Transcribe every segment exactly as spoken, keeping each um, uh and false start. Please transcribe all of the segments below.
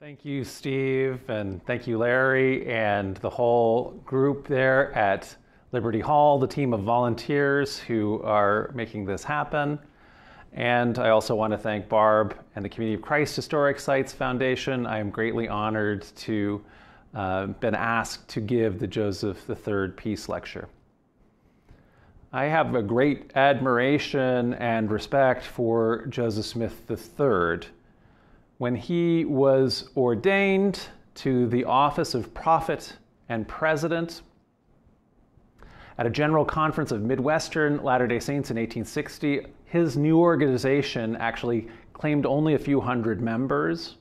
Thank you, Steve, and thank you, Larry, and the whole group there at Liberty Hall, the team of volunteers who are making this happen. And I also want to thank Barb and the Community of Christ Historic Sites Foundation. I am greatly honored to uh, been asked to give the Joseph the third Peace Lecture. I have a great admiration and respect for Joseph Smith the third. When he was ordained to the office of prophet and president at a general conference of Midwestern Latter-day Saints in eighteen sixty, his new organization actually claimed only a few hundred members.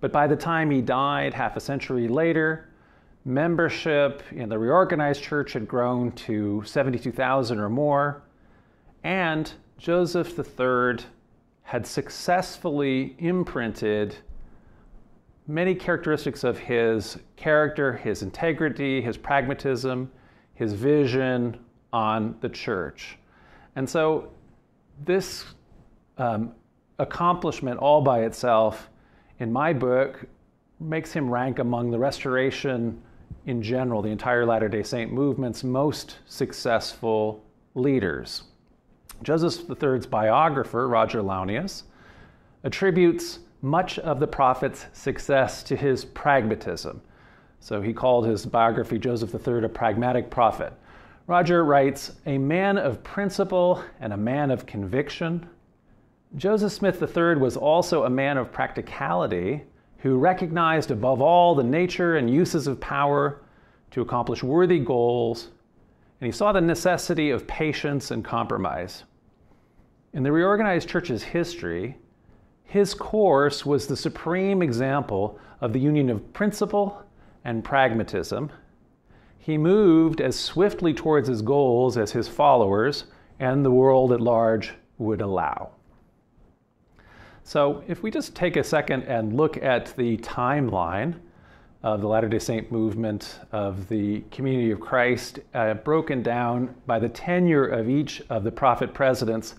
But by the time he died, half a century later, membership in the reorganized church had grown to seventy-two thousand or more, and Joseph the third had successfully imprinted many characteristics of his character, his integrity, his pragmatism, his vision on the church. And so this um, accomplishment all by itself, in my book, makes him rank among the Restoration in general, the entire Latter-day Saint movement's most successful leaders. Joseph the third's biographer, Roger Launius, attributes much of the prophet's success to his pragmatism. So he called his biography Joseph the third a pragmatic prophet. Roger writes, "A man of principle and a man of conviction. Joseph Smith the third was also a man of practicality who recognized above all the nature and uses of power to accomplish worthy goals, and he saw the necessity of patience and compromise. In the reorganized church's history, his course was the supreme example of the union of principle and pragmatism. He moved as swiftly towards his goals as his followers and the world at large would allow." So if we just take a second and look at the timeline of the Latter-day Saint movement, of the Community of Christ, uh, broken down by the tenure of each of the prophet presidents,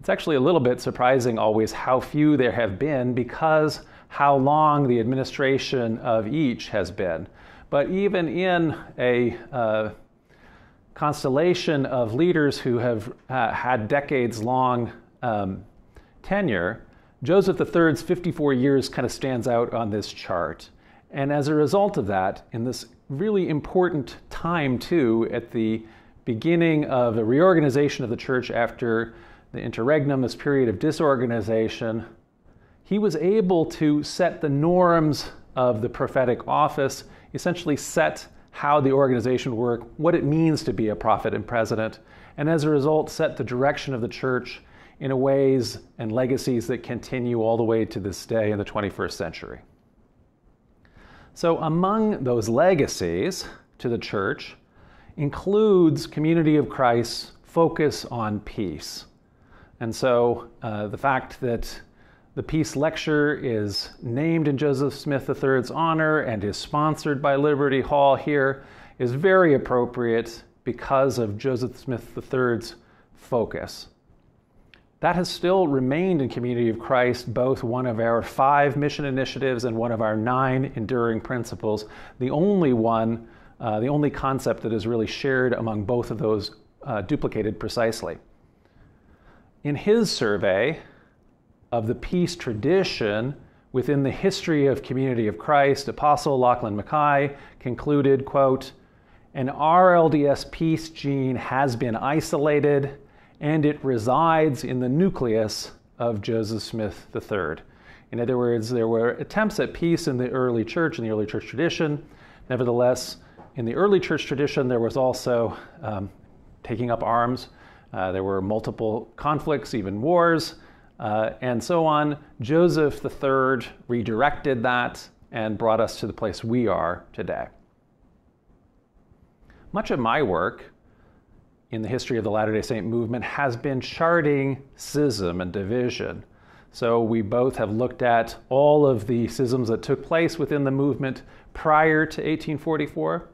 it's actually a little bit surprising always how few there have been because how long the administration of each has been. But even in a uh, constellation of leaders who have uh, had decades-long um, tenure, Joseph the third's fifty-four years kind of stands out on this chart. And as a result of that, in this really important time too, at the beginning of the reorganization of the church after the interregnum, this period of disorganization, he was able to set the norms of the prophetic office, essentially set how the organization worked, what it means to be a prophet and president, and as a result, set the direction of the church in ways and legacies that continue all the way to this day in the twenty-first century. So among those legacies to the church includes Community of Christ's focus on peace. And so uh, the fact that the Peace Lecture is named in Joseph Smith the third's honor and is sponsored by Liberty Hall here is very appropriate because of Joseph Smith the third's focus. That has still remained in Community of Christ, both one of our five mission initiatives and one of our nine enduring principles, the only one, uh, the only concept that is really shared among both of those, uh, duplicated precisely. In his survey of the peace tradition within the history of Community of Christ, Apostle Lachlan Mackay concluded, quote, "An R L D S peace gene has been isolated, and it resides in the nucleus of Joseph Smith the third. In other words, there were attempts at peace in the early church, in the early church tradition. Nevertheless, in the early church tradition, there was also um, taking up arms. Uh, there were multiple conflicts, even wars, uh, and so on. Joseph the third redirected that and brought us to the place we are today." Much of my work in the history of the Latter-day Saint movement has been charting schism and division. So we both have looked at all of the schisms that took place within the movement prior to eighteen forty-four,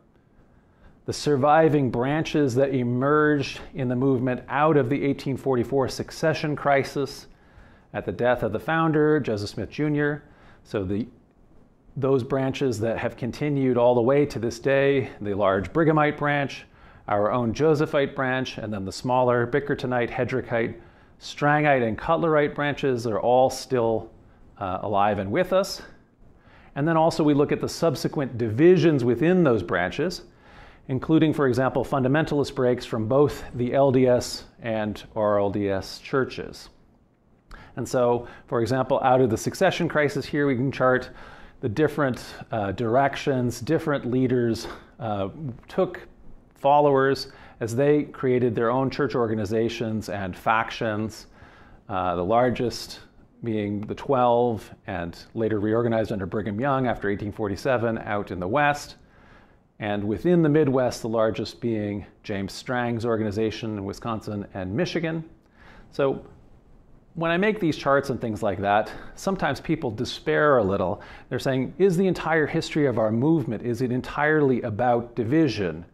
the surviving branches that emerged in the movement out of the eighteen forty-four succession crisis at the death of the founder, Joseph Smith Junior So the those branches that have continued all the way to this day, the large Brighamite branch, our own Josephite branch, and then the smaller Bickertonite, Hedrickite, Strangite, and Cutlerite branches are all still uh, alive and with us. And then also we look at the subsequent divisions within those branches, including, for example, fundamentalist breaks from both the L D S and R L D S churches. And so, for example, out of the succession crisis here, we can chart the different uh, directions, different leaders uh, took followers as they created their own church organizations and factions, uh, the largest being the twelve and later reorganized under Brigham Young after eighteen forty-seven out in the West, and within the Midwest, the largest being James Strang's organization in Wisconsin and Michigan. So when I make these charts and things like that, sometimes people despair a little. They're saying, is the entire history of our movement, is it entirely about division?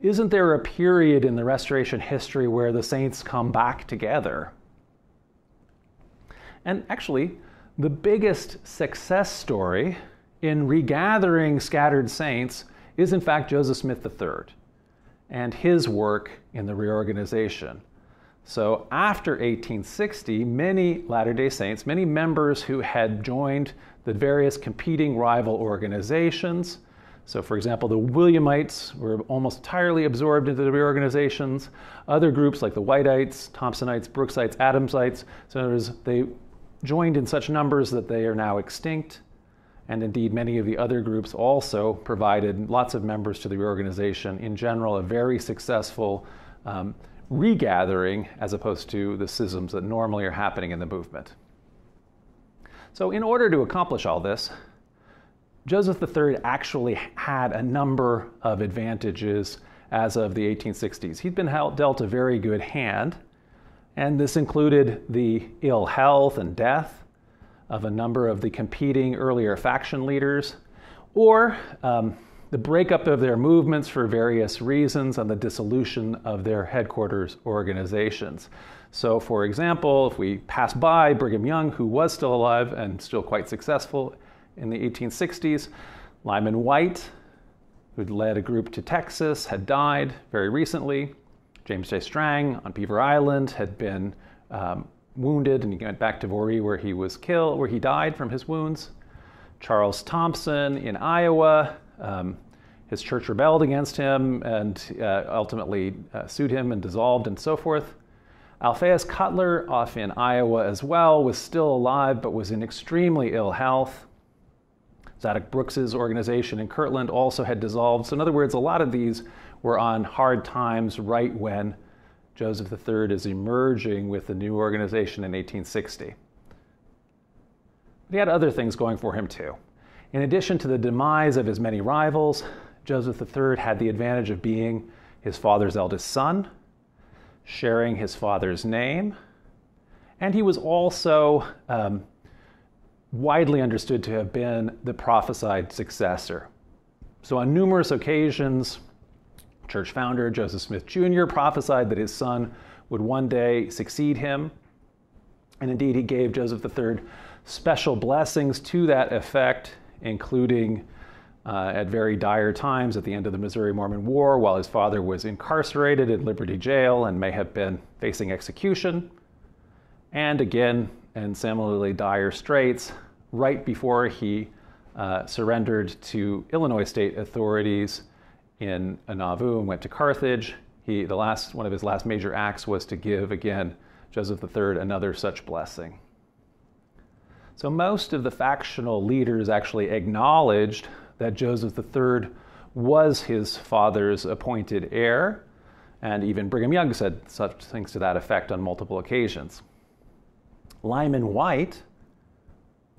Isn't there a period in the Restoration history where the saints come back together? And actually, the biggest success story in regathering scattered saints is in fact Joseph Smith the third and his work in the reorganization. So after eighteen sixty, many Latter-day Saints, many members who had joined the various competing rival organizations, so for example, the Williamites were almost entirely absorbed into the reorganizations, other groups like the Whiteites, Thompsonites, Brooksites, Adamsites, so in other words, they joined in such numbers that they are now extinct. And indeed, many of the other groups also provided lots of members to the reorganization. In general, a very successful um, regathering as opposed to the schisms that normally are happening in the movement. So in order to accomplish all this, Joseph the third actually had a number of advantages as of the eighteen sixties. He'd been dealt a very good hand, and this included the ill health and death of a number of the competing earlier faction leaders, or um, the breakup of their movements for various reasons and the dissolution of their headquarters organizations. So for example, if we pass by Brigham Young, who was still alive and still quite successful in the eighteen sixties, Lyman Wight, who'd led a group to Texas, had died very recently. James J. Strang on Beaver Island had been um, wounded, and he went back to Voree where he was killed, where he died from his wounds. Charles Thompson in Iowa, um, his church rebelled against him and uh, ultimately uh, sued him and dissolved and so forth. Alphaeus Cutler off in Iowa as well was still alive but was in extremely ill health. Zadok Brooks's organization in Kirtland also had dissolved. So in other words, a lot of these were on hard times right when Joseph the third is emerging with the new organization in eighteen sixty. But he had other things going for him too. In addition to the demise of his many rivals, Joseph the third had the advantage of being his father's eldest son, sharing his father's name, and he was also um, widely understood to have been the prophesied successor. So on numerous occasions, church founder Joseph Smith Junior prophesied that his son would one day succeed him. And indeed, he gave Joseph the third special blessings to that effect, including uh, at very dire times at the end of the Missouri Mormon War, while his father was incarcerated at Liberty Jail and may have been facing execution. And again, in similarly dire straits, right before he uh, surrendered to Illinois state authorities in Nauvoo and went to Carthage, he, the last, one of his last major acts was to give, again, Joseph the third another such blessing. So most of the factional leaders actually acknowledged that Joseph the third was his father's appointed heir, and even Brigham Young said such things to that effect on multiple occasions. Lyman Wight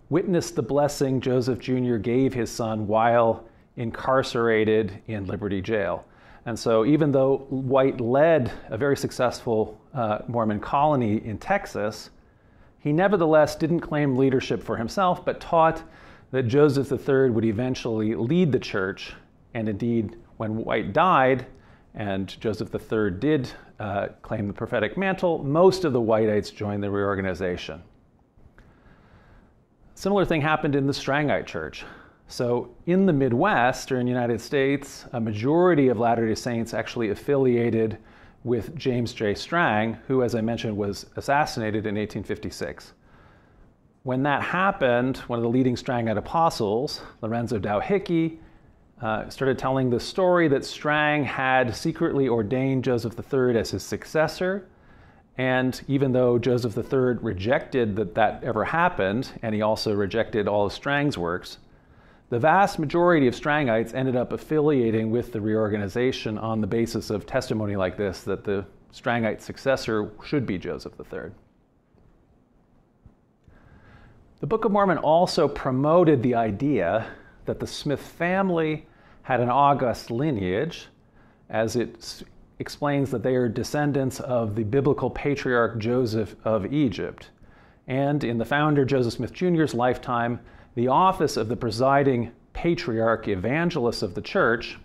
witnessed the blessing Joseph Junior gave his son while incarcerated in Liberty Jail. And so even though White led a very successful uh, Mormon colony in Texas, he nevertheless didn't claim leadership for himself, but taught that Joseph the third would eventually lead the church. And indeed, when White died and Joseph the third did uh, claim the prophetic mantle, most of the Whiteites joined the reorganization. Similar thing happened in the Strangite church. So in the Midwest, or in the United States, a majority of Latter-day Saints actually affiliated with James J. Strang, who, as I mentioned, was assassinated in eighteen fifty-six. When that happened, one of the leading Strangite apostles, Lorenzo Dow Hickey, uh, started telling the story that Strang had secretly ordained Joseph the third as his successor. And even though Joseph the third rejected that that ever happened, and he also rejected all of Strang's works, the vast majority of Strangites ended up affiliating with the reorganization on the basis of testimony like this, that the Strangite successor should be Joseph the third. The Book of Mormon also promoted the idea that the Smith family had an august lineage, as it explains that they are descendants of the biblical patriarch Joseph of Egypt. And in the founder Joseph Smith Junior's lifetime, the office of the presiding patriarch evangelist of the church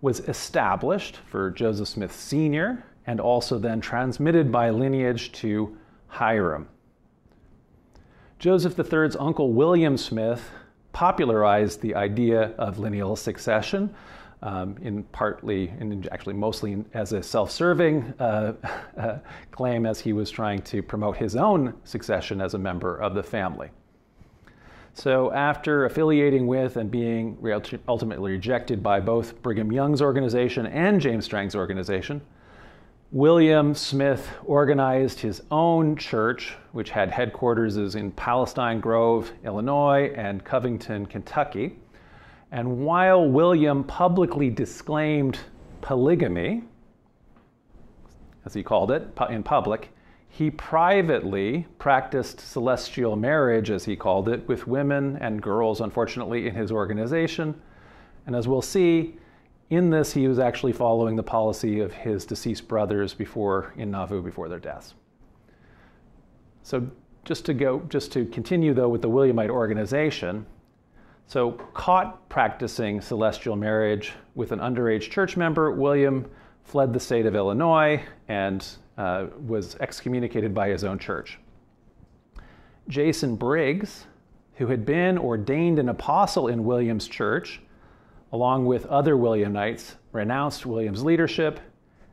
was established for Joseph Smith Senior and also then transmitted by lineage to Hyrum. Joseph the third's uncle William Smith popularized the idea of lineal succession, um, in partly, and actually mostly as a self-serving uh, uh, claim, as he was trying to promote his own succession as a member of the family. So after affiliating with and being ultimately rejected by both Brigham Young's organization and James Strang's organization, William Smith organized his own church, which had headquarters in Palestine Grove, Illinois, and Covington, Kentucky. And while William publicly disclaimed polygamy, as he called it, in public, he privately practiced celestial marriage, as he called it, with women and girls, unfortunately, in his organization. And as we'll see, in this, he was actually following the policy of his deceased brothers before, in Nauvoo, before their deaths. So just to go, just to continue, though, with the Williamite organization, so caught practicing celestial marriage with an underage church member, William fled the state of Illinois and Uh, was excommunicated by his own church. Jason Briggs, who had been ordained an apostle in William's church, along with other Williamites, renounced William's leadership.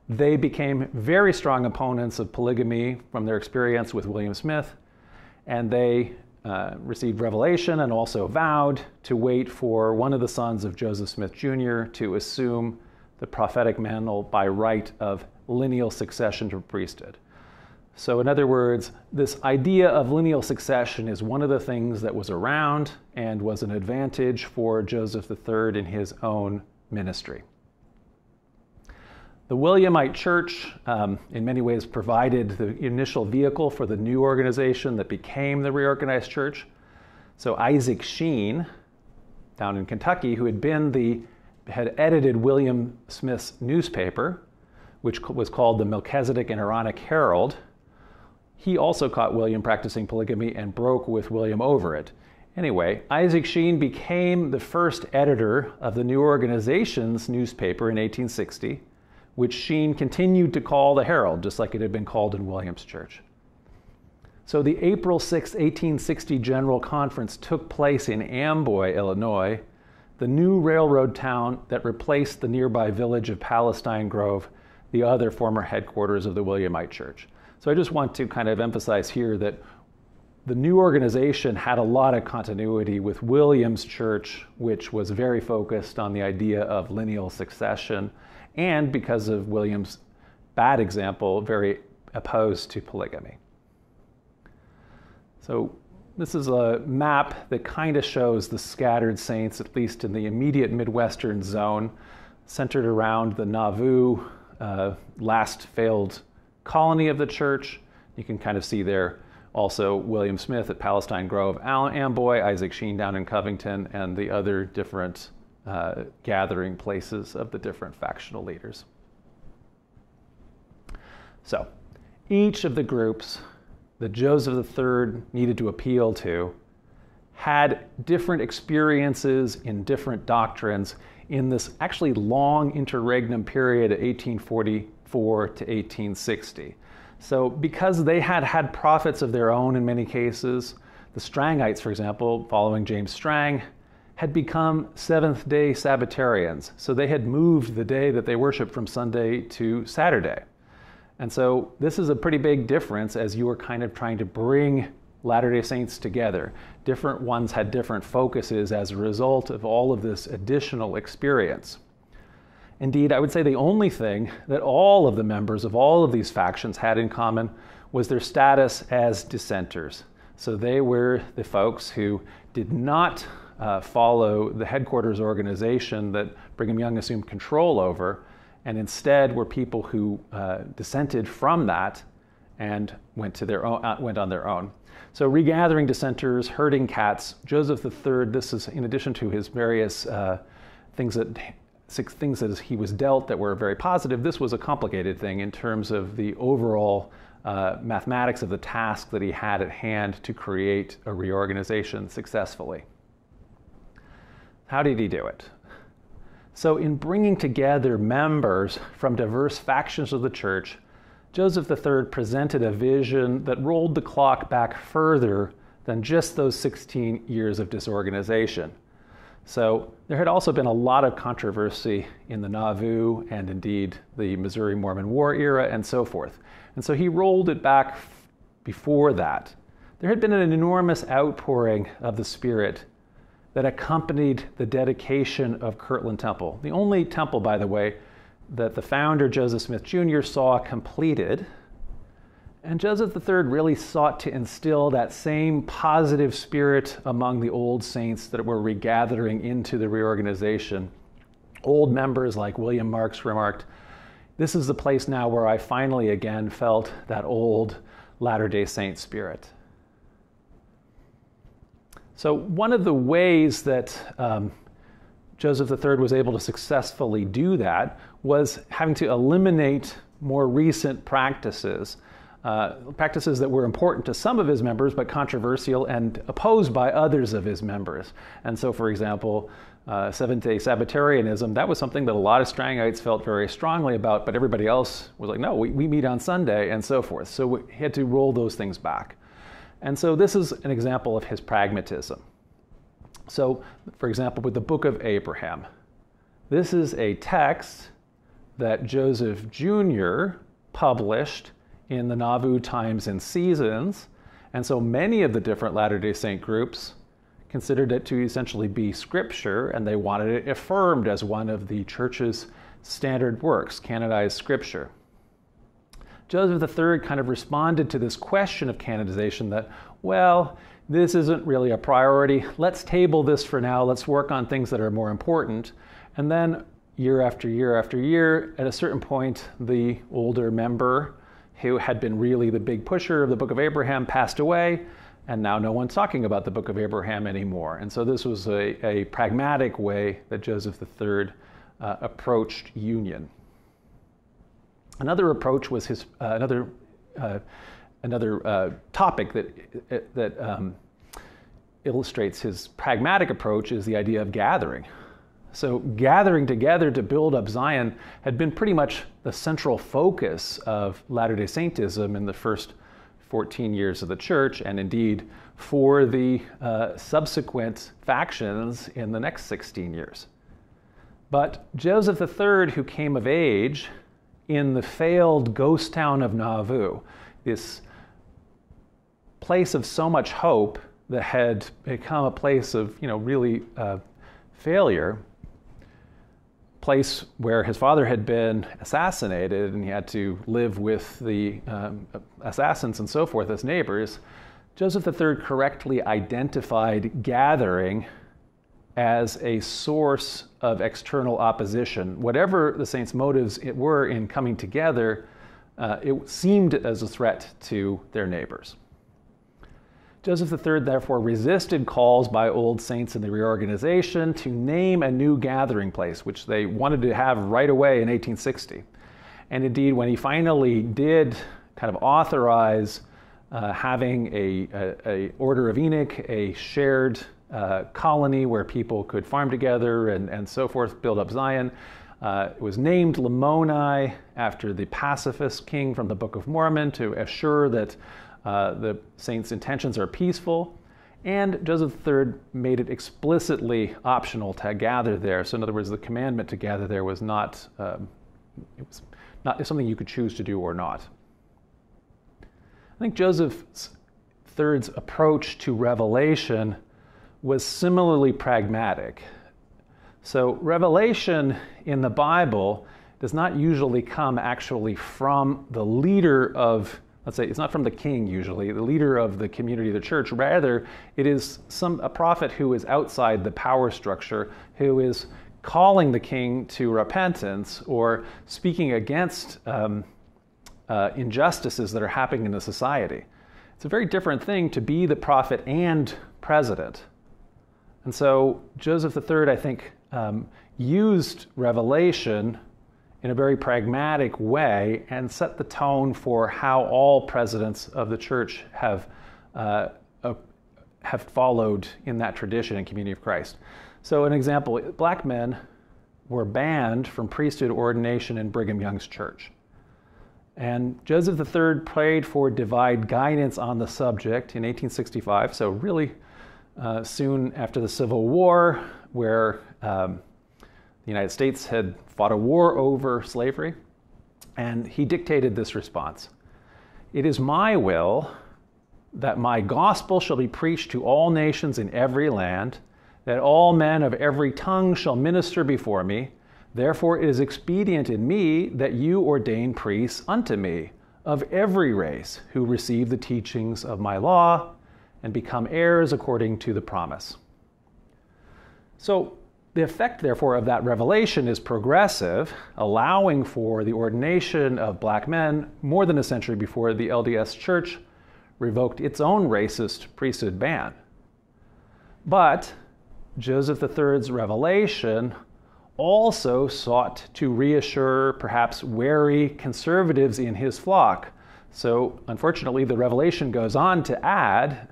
They became very strong opponents of polygamy from their experience with William Smith, and they uh, received revelation and also vowed to wait for one of the sons of Joseph Smith Junior to assume the prophetic mantle by right of lineal succession to priesthood. So in other words, this idea of lineal succession is one of the things that was around and was an advantage for Joseph the third in his own ministry. The Williamite Church um, in many ways provided the initial vehicle for the new organization that became the reorganized church. So Isaac Sheen, down in Kentucky, who had been the, had edited William Smith's newspaper, which was called the Melchizedek and Aaronic Herald, he also caught William practicing polygamy and broke with William over it. Anyway, Isaac Sheen became the first editor of the new organization's newspaper in eighteen sixty, which Sheen continued to call the Herald, just like it had been called in William's church. So the April sixth, eighteen sixty General Conference took place in Amboy, Illinois, the new railroad town that replaced the nearby village of Palestine Grove, the other former headquarters of the Williamite Church. So I just want to kind of emphasize here that the new organization had a lot of continuity with William's church, which was very focused on the idea of lineal succession, and because of William's bad example, very opposed to polygamy. So this is a map that kind of shows the scattered saints, at least in the immediate Midwestern zone, centered around the Nauvoo, Uh, last failed colony of the church. You can kind of see there also William Smith at Palestine Grove, Amboy, Isaac Sheen down in Covington, and the other different uh, gathering places of the different factional leaders. So each of the groups that Joseph the third needed to appeal to had different experiences in different doctrines in this actually long interregnum period of eighteen forty-four to eighteen sixty. So because they had had prophets of their own in many cases, the Strangites, for example, following James Strang, had become Seventh-day Sabbatarians. So they had moved the day that they worshiped from Sunday to Saturday. And so this is a pretty big difference as you were kind of trying to bring Latter-day Saints together. Different ones had different focuses as a result of all of this additional experience. Indeed, I would say the only thing that all of the members of all of these factions had in common was their status as dissenters. So they were the folks who did not uh, follow the headquarters organization that Brigham Young assumed control over, and instead were people who uh, dissented from that and went to their own, uh, went on their own. So regathering dissenters, herding cats. Joseph the Third, this is in addition to his various uh, things that six things that he was dealt that were very positive. This was a complicated thing in terms of the overall uh, mathematics of the task that he had at hand to create a reorganization successfully. How did he do it? So in bringing together members from diverse factions of the church, Joseph the Third presented a vision that rolled the clock back further than just those sixteen years of disorganization. So there had also been a lot of controversy in the Nauvoo and indeed the Missouri Mormon War era and so forth. And so he rolled it back before that. There had been an enormous outpouring of the Spirit that accompanied the dedication of Kirtland Temple. The only temple, by the way, that the founder, Joseph Smith Junior, saw completed. And Joseph the Third really sought to instill that same positive spirit among the old saints that were regathering into the reorganization. Old members like William Marks remarked, "This is the place now where I finally again felt that old Latter-day Saint spirit." So one of the ways that um, Joseph the Third was able to successfully do that was having to eliminate more recent practices, uh, practices that were important to some of his members, but controversial and opposed by others of his members. And so, for example, uh, Seventh-day Sabbatarianism, that was something that a lot of Strangites felt very strongly about, but everybody else was like, no, we, we meet on Sunday, and so forth. So we had to roll those things back. And so this is an example of his pragmatism. So, for example, with the Book of Abraham, this is a text that Joseph Junior published in the Nauvoo Times and Seasons, and so many of the different Latter-day Saint groups considered it to essentially be scripture, and they wanted it affirmed as one of the church's standard works, canonized scripture. Joseph the Third kind of responded to this question of canonization that, well, this isn't really a priority. Let's table this for now. Let's work on things that are more important. And then year after year after year, at a certain point, the older member who had been really the big pusher of the Book of Abraham passed away, and now no one's talking about the Book of Abraham anymore. And so this was a, a pragmatic way that Joseph the Third uh, approached union. Another approach was his uh, another uh, another uh, topic that that um, illustrates his pragmatic approach is the idea of gathering. So gathering together to build up Zion had been pretty much the central focus of Latter-day Saintism in the first fourteen years of the church, and indeed for the uh, subsequent factions in the next sixteen years. But Joseph the Third, who came of age in the failed ghost town of Nauvoo, this place of so much hope that had become a place of, you know, really uh, failure, place where his father had been assassinated and he had to live with the um, assassins and so forth as neighbors, Joseph the Third correctly identified gathering as a source of external opposition. Whatever the saints' motives it were in coming together, uh, it seemed as a threat to their neighbors. Joseph the Third therefore resisted calls by old saints in the reorganization to name a new gathering place, which they wanted to have right away in eighteen sixty. And indeed, when he finally did kind of authorize uh, having a, a, a Order of Enoch, a shared Uh, colony where people could farm together and, and so forth, build up Zion. Uh, it was named Lamoni after the pacifist king from the Book of Mormon to assure that uh, the saints' intentions are peaceful. And Joseph the third made it explicitly optional to gather there. So in other words, the commandment to gather there was not, um, it was not something you could choose to do or not. I think Joseph the third's approach to revelation was similarly pragmatic. So revelation in the Bible does not usually come actually from the leader of, let's say, it's not from the king usually, the leader of the community of the church. Rather, it is some a prophet who is outside the power structure, who is calling the king to repentance or speaking against um, uh, injustices that are happening in the society. It's a very different thing to be the prophet and president. And so Joseph the third, I think, um, used revelation in a very pragmatic way and set the tone for how all presidents of the church have, uh, uh, have followed in that tradition in Community of Christ. So an example, black men were banned from priesthood ordination in Brigham Young's church. And Joseph the third prayed for divine guidance on the subject in eighteen sixty-five, so really uh, soon after the Civil War, where um, the United States had fought a war over slavery, and he dictated this response. "It is my will that my gospel shall be preached to all nations in every land, that all men of every tongue shall minister before me. Therefore it is expedient in me that you ordain priests unto me of every race who receive the teachings of my law and become heirs according to the promise." So the effect, therefore, of that revelation is progressive, allowing for the ordination of black men more than a century before the L D S Church revoked its own racist priesthood ban. But Joseph the third's revelation also sought to reassure perhaps wary conservatives in his flock. So unfortunately, the revelation goes on to add,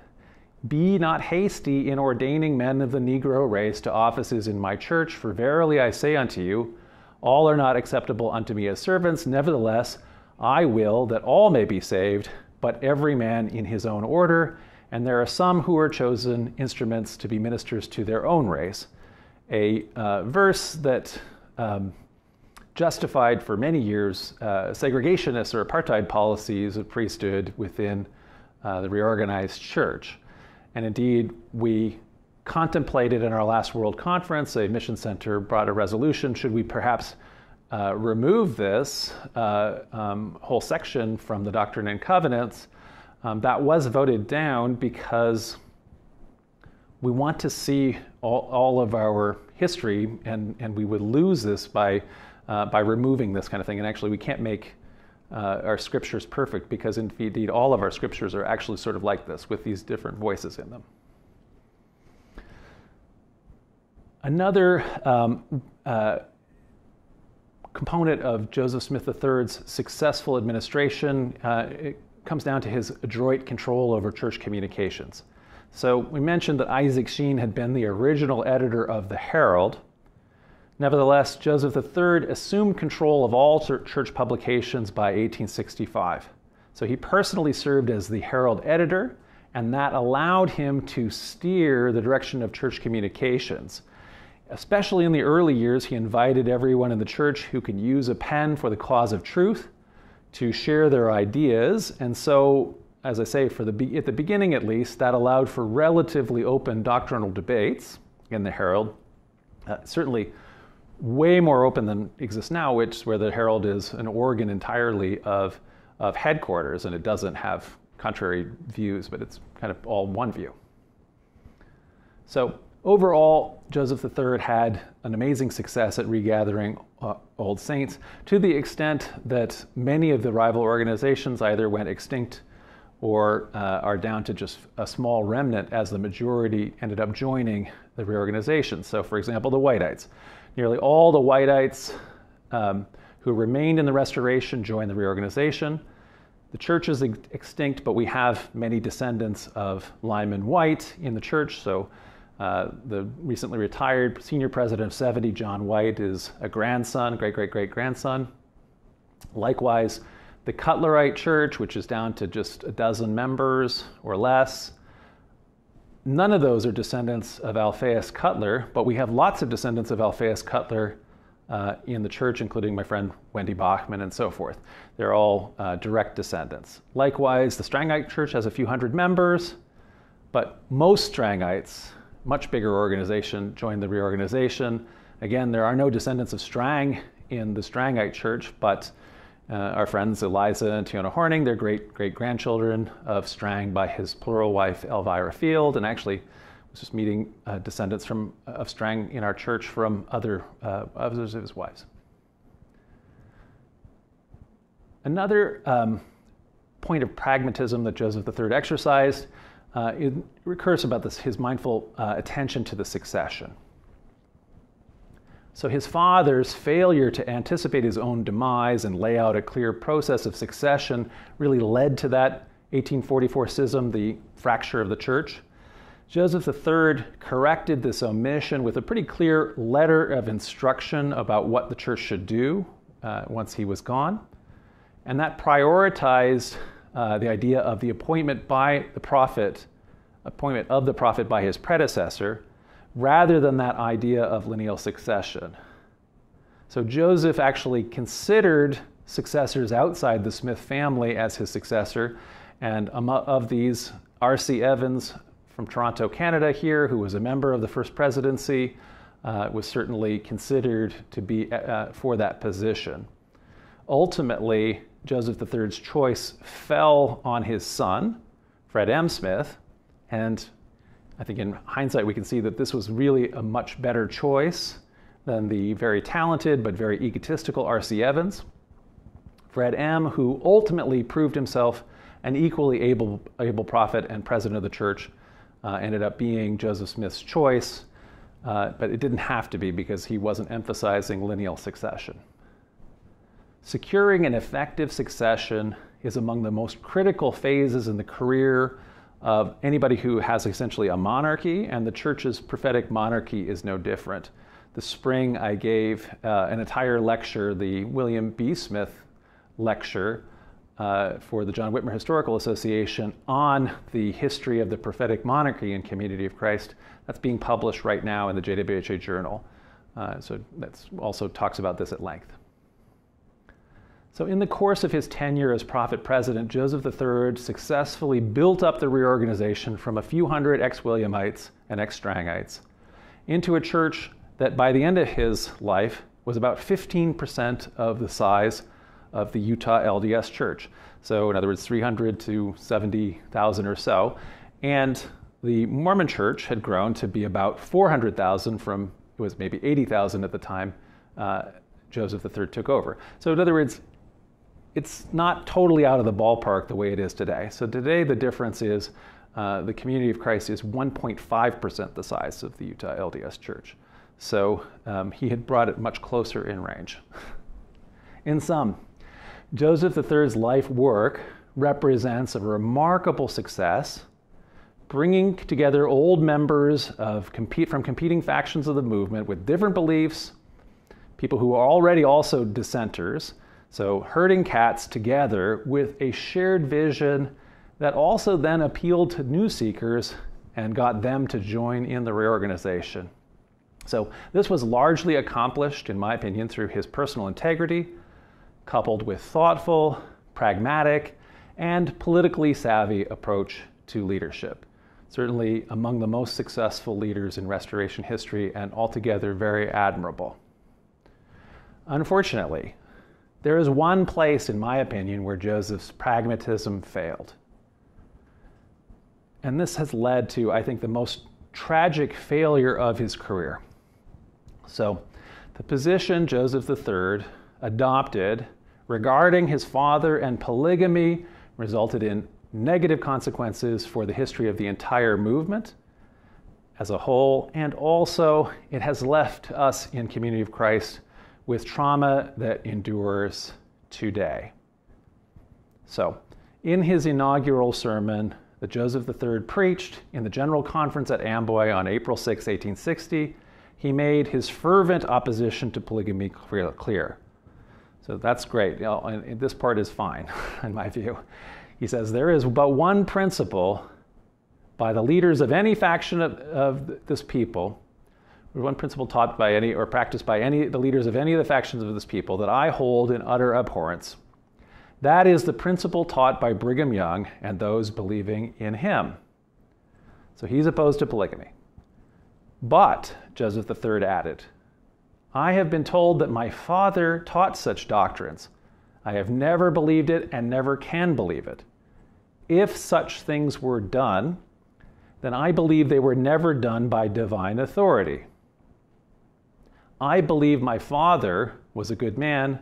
"Be not hasty in ordaining men of the Negro race to offices in my church, for verily I say unto you, all are not acceptable unto me as servants. Nevertheless, I will that all may be saved, but every man in his own order. And there are some who are chosen instruments to be ministers to their own race." A uh, verse that um, justified for many years uh, segregationists or apartheid policies of priesthood within uh, the reorganized church. And indeed, we contemplated in our last World Conference, a mission center brought a resolution, should we perhaps uh, remove this uh, um, whole section from the Doctrine and Covenants? Um, that was voted down because we want to see all, all of our history, and, and we would lose this by, uh, by removing this kind of thing. And actually, we can't make Uh, our scriptures perfect, because indeed all of our scriptures are actually sort of like this, with these different voices in them. Another um, uh, component of Joseph Smith the third's successful administration uh, it comes down to his adroit control over church communications. So we mentioned that Isaac Sheen had been the original editor of the Herald. Nevertheless, Joseph the third assumed control of all church publications by eighteen sixty-five. So he personally served as the Herald editor, and that allowed him to steer the direction of church communications. Especially in the early years, he invited everyone in the church who could use a pen for the cause of truth to share their ideas. And so, as I say, for the, at the beginning at least, that allowed for relatively open doctrinal debates in the Herald. Uh, certainly, way more open than exists now, which where the Herald is an organ entirely of, of headquarters, and it doesn't have contrary views, but it's kind of all one view. So overall, Joseph the third had an amazing success at regathering uh, old saints, to the extent that many of the rival organizations either went extinct or uh, are down to just a small remnant, as the majority ended up joining the reorganization. So for example, the Whiteites. Nearly all the Whiteites um, who remained in the Restoration joined the reorganization. The church is extinct, but we have many descendants of Lyman Wight in the church. So uh, the recently retired senior president of seventy, John White, is a grandson, great-great-great-grandson. Likewise, the Cutlerite Church, which is down to just a dozen members or less, None of those are descendants of Alphaeus Cutler, but we have lots of descendants of Alphaeus Cutler uh, in the church, including my friend Wendy Bachman and so forth. They're all uh, direct descendants. Likewise, the Strangite Church has a few hundred members, but most Strangites, much bigger organization, joined the reorganization. Again, there are no descendants of Strang in the Strangite Church, but uh, our friends Eliza and Tiona Horning, they're great-great-grandchildren of Strang by his plural wife, Elvira Field, and actually I was just meeting uh, descendants from, of Strang in our church from other, uh, others of his wives. Another um, point of pragmatism that Joseph the Third exercised, uh, it recurs about this, his mindful uh, attention to the succession. So his father's failure to anticipate his own demise and lay out a clear process of succession really led to that eighteen forty-four schism, the fracture of the church. Joseph the Third corrected this omission with a pretty clear letter of instruction about what the church should do uh, once he was gone. And that prioritized uh, the idea of the appointment by the prophet, appointment of the prophet by his predecessor, rather than that idea of lineal succession. So Joseph actually considered successors outside the Smith family as his successor, and of these, R C Evans from Toronto, Canada here, who was a member of the First Presidency, uh, was certainly considered to be uh, for that position. Ultimately, Joseph the Third's choice fell on his son, Fred M. Smith, and I think in hindsight we can see that this was really a much better choice than the very talented but very egotistical R C Evans. Fred M., who ultimately proved himself an equally able, able prophet and president of the church, uh, ended up being Joseph Smith's choice, uh, but it didn't have to be because he wasn't emphasizing lineal succession. Securing an effective succession is among the most critical phases in the career of anybody who has essentially a monarchy, and the church's prophetic monarchy is no different. This spring I gave uh, an entire lecture, the William B. Smith lecture uh, for the John Whitmer Historical Association on the history of the prophetic monarchy in Community of Christ. That's being published right now in the J W H A Journal. Uh, so that's also talks about this at length. So in the course of his tenure as prophet-president, Joseph the Third successfully built up the reorganization from a few hundred ex-Williamites and ex-Strangites into a church that by the end of his life was about fifteen percent of the size of the Utah L D S Church. So in other words, three hundred to seventy thousand or so. And the Mormon Church had grown to be about four hundred thousand from, it was maybe eighty thousand at the time uh, Joseph the Third took over. So in other words, it's not totally out of the ballpark the way it is today. So today the difference is uh, the Community of Christ is one point five percent the size of the Utah L D S Church. So um, he had brought it much closer in range. In sum, Joseph the Third's life work represents a remarkable success, bringing together old members of compete from competing factions of the movement with different beliefs, people who are already also dissenters, so herding cats together with a shared vision that also then appealed to new seekers and got them to join in the reorganization. So this was largely accomplished, in my opinion, through his personal integrity, coupled with thoughtful, pragmatic, and politically savvy approach to leadership. Certainly among the most successful leaders in Restoration history and altogether very admirable. Unfortunately, there is one place, in my opinion, where Joseph's pragmatism failed. And this has led to, I think, the most tragic failure of his career. So, the position Joseph the Third adopted regarding his father and polygamy resulted in negative consequences for the history of the entire movement as a whole, and also it has left us in Community of Christ with trauma that endures today. So, in his inaugural sermon that Joseph the Third preached in the General Conference at Amboy on April sixth, eighteen sixty, he made his fervent opposition to polygamy clear. So that's great, you know, and this part is fine, in my view. He says, there is but one principle by the leaders of any faction of, of this people, one principle taught by any or practiced by any the leaders of any of the factions of this people that I hold in utter abhorrence. That is the principle taught by Brigham Young and those believing in him. So he's opposed to polygamy. But, Joseph the Third added, I have been told that my father taught such doctrines. I have never believed it and never can believe it. If such things were done, then I believe they were never done by divine authority. I believe my father was a good man,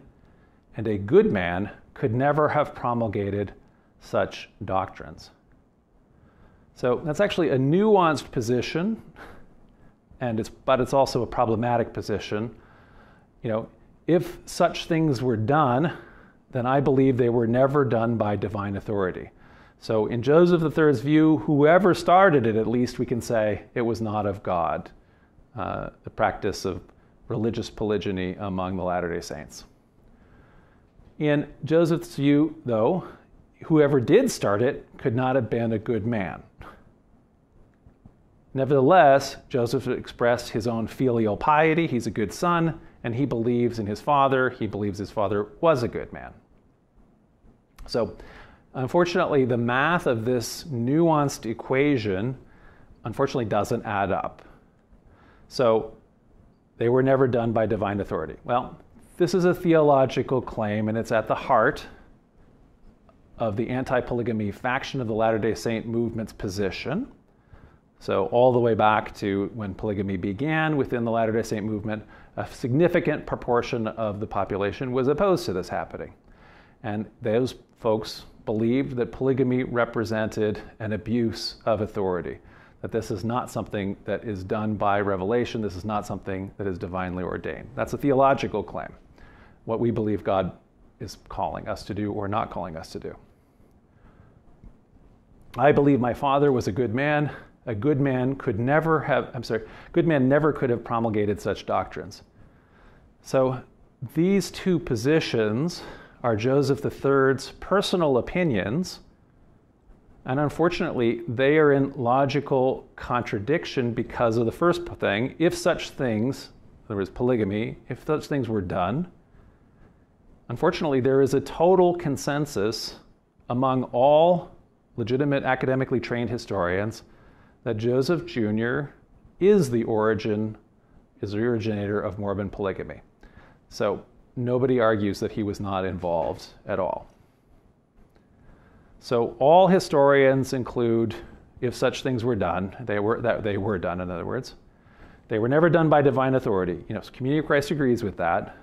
and a good man could never have promulgated such doctrines. So that's actually a nuanced position, and it's, but it's also a problematic position. You know, if such things were done, then I believe they were never done by divine authority. So in Joseph the Third's view, whoever started it, at least we can say it was not of God, uh, the practice of religious polygyny among the Latter-day Saints. In Joseph's view, though, whoever did start it could not have been a good man. Nevertheless, Joseph expressed his own filial piety. He's a good son, and he believes in his father. He believes his father was a good man. So, unfortunately, the math of this nuanced equation, unfortunately, doesn't add up. So, they were never done by divine authority. Well, this is a theological claim, and it's at the heart of the anti-polygamy faction of the Latter-day Saint movement's position. So all the way back to when polygamy began within the Latter-day Saint movement, a significant proportion of the population was opposed to this happening. And those folks believed that polygamy represented an abuse of authority, that this is not something that is done by revelation, this is not something that is divinely ordained. That's a theological claim, what we believe God is calling us to do or not calling us to do. I believe my father was a good man. A good man could never have, I'm sorry, good man never could have promulgated such doctrines. So these two positions are Joseph the Third's personal opinions, and unfortunately they are in logical contradiction because of the first thing. If such things, in other words, polygamy, if such things were done, unfortunately there is a total consensus among all legitimate academically trained historians that Joseph Junior is the origin, is the originator of Mormon polygamy. So nobody argues that he was not involved at all. So all historians include, if such things were done, they were, that they were done, in other words. They were never done by divine authority. You know, Community of Christ agrees with that.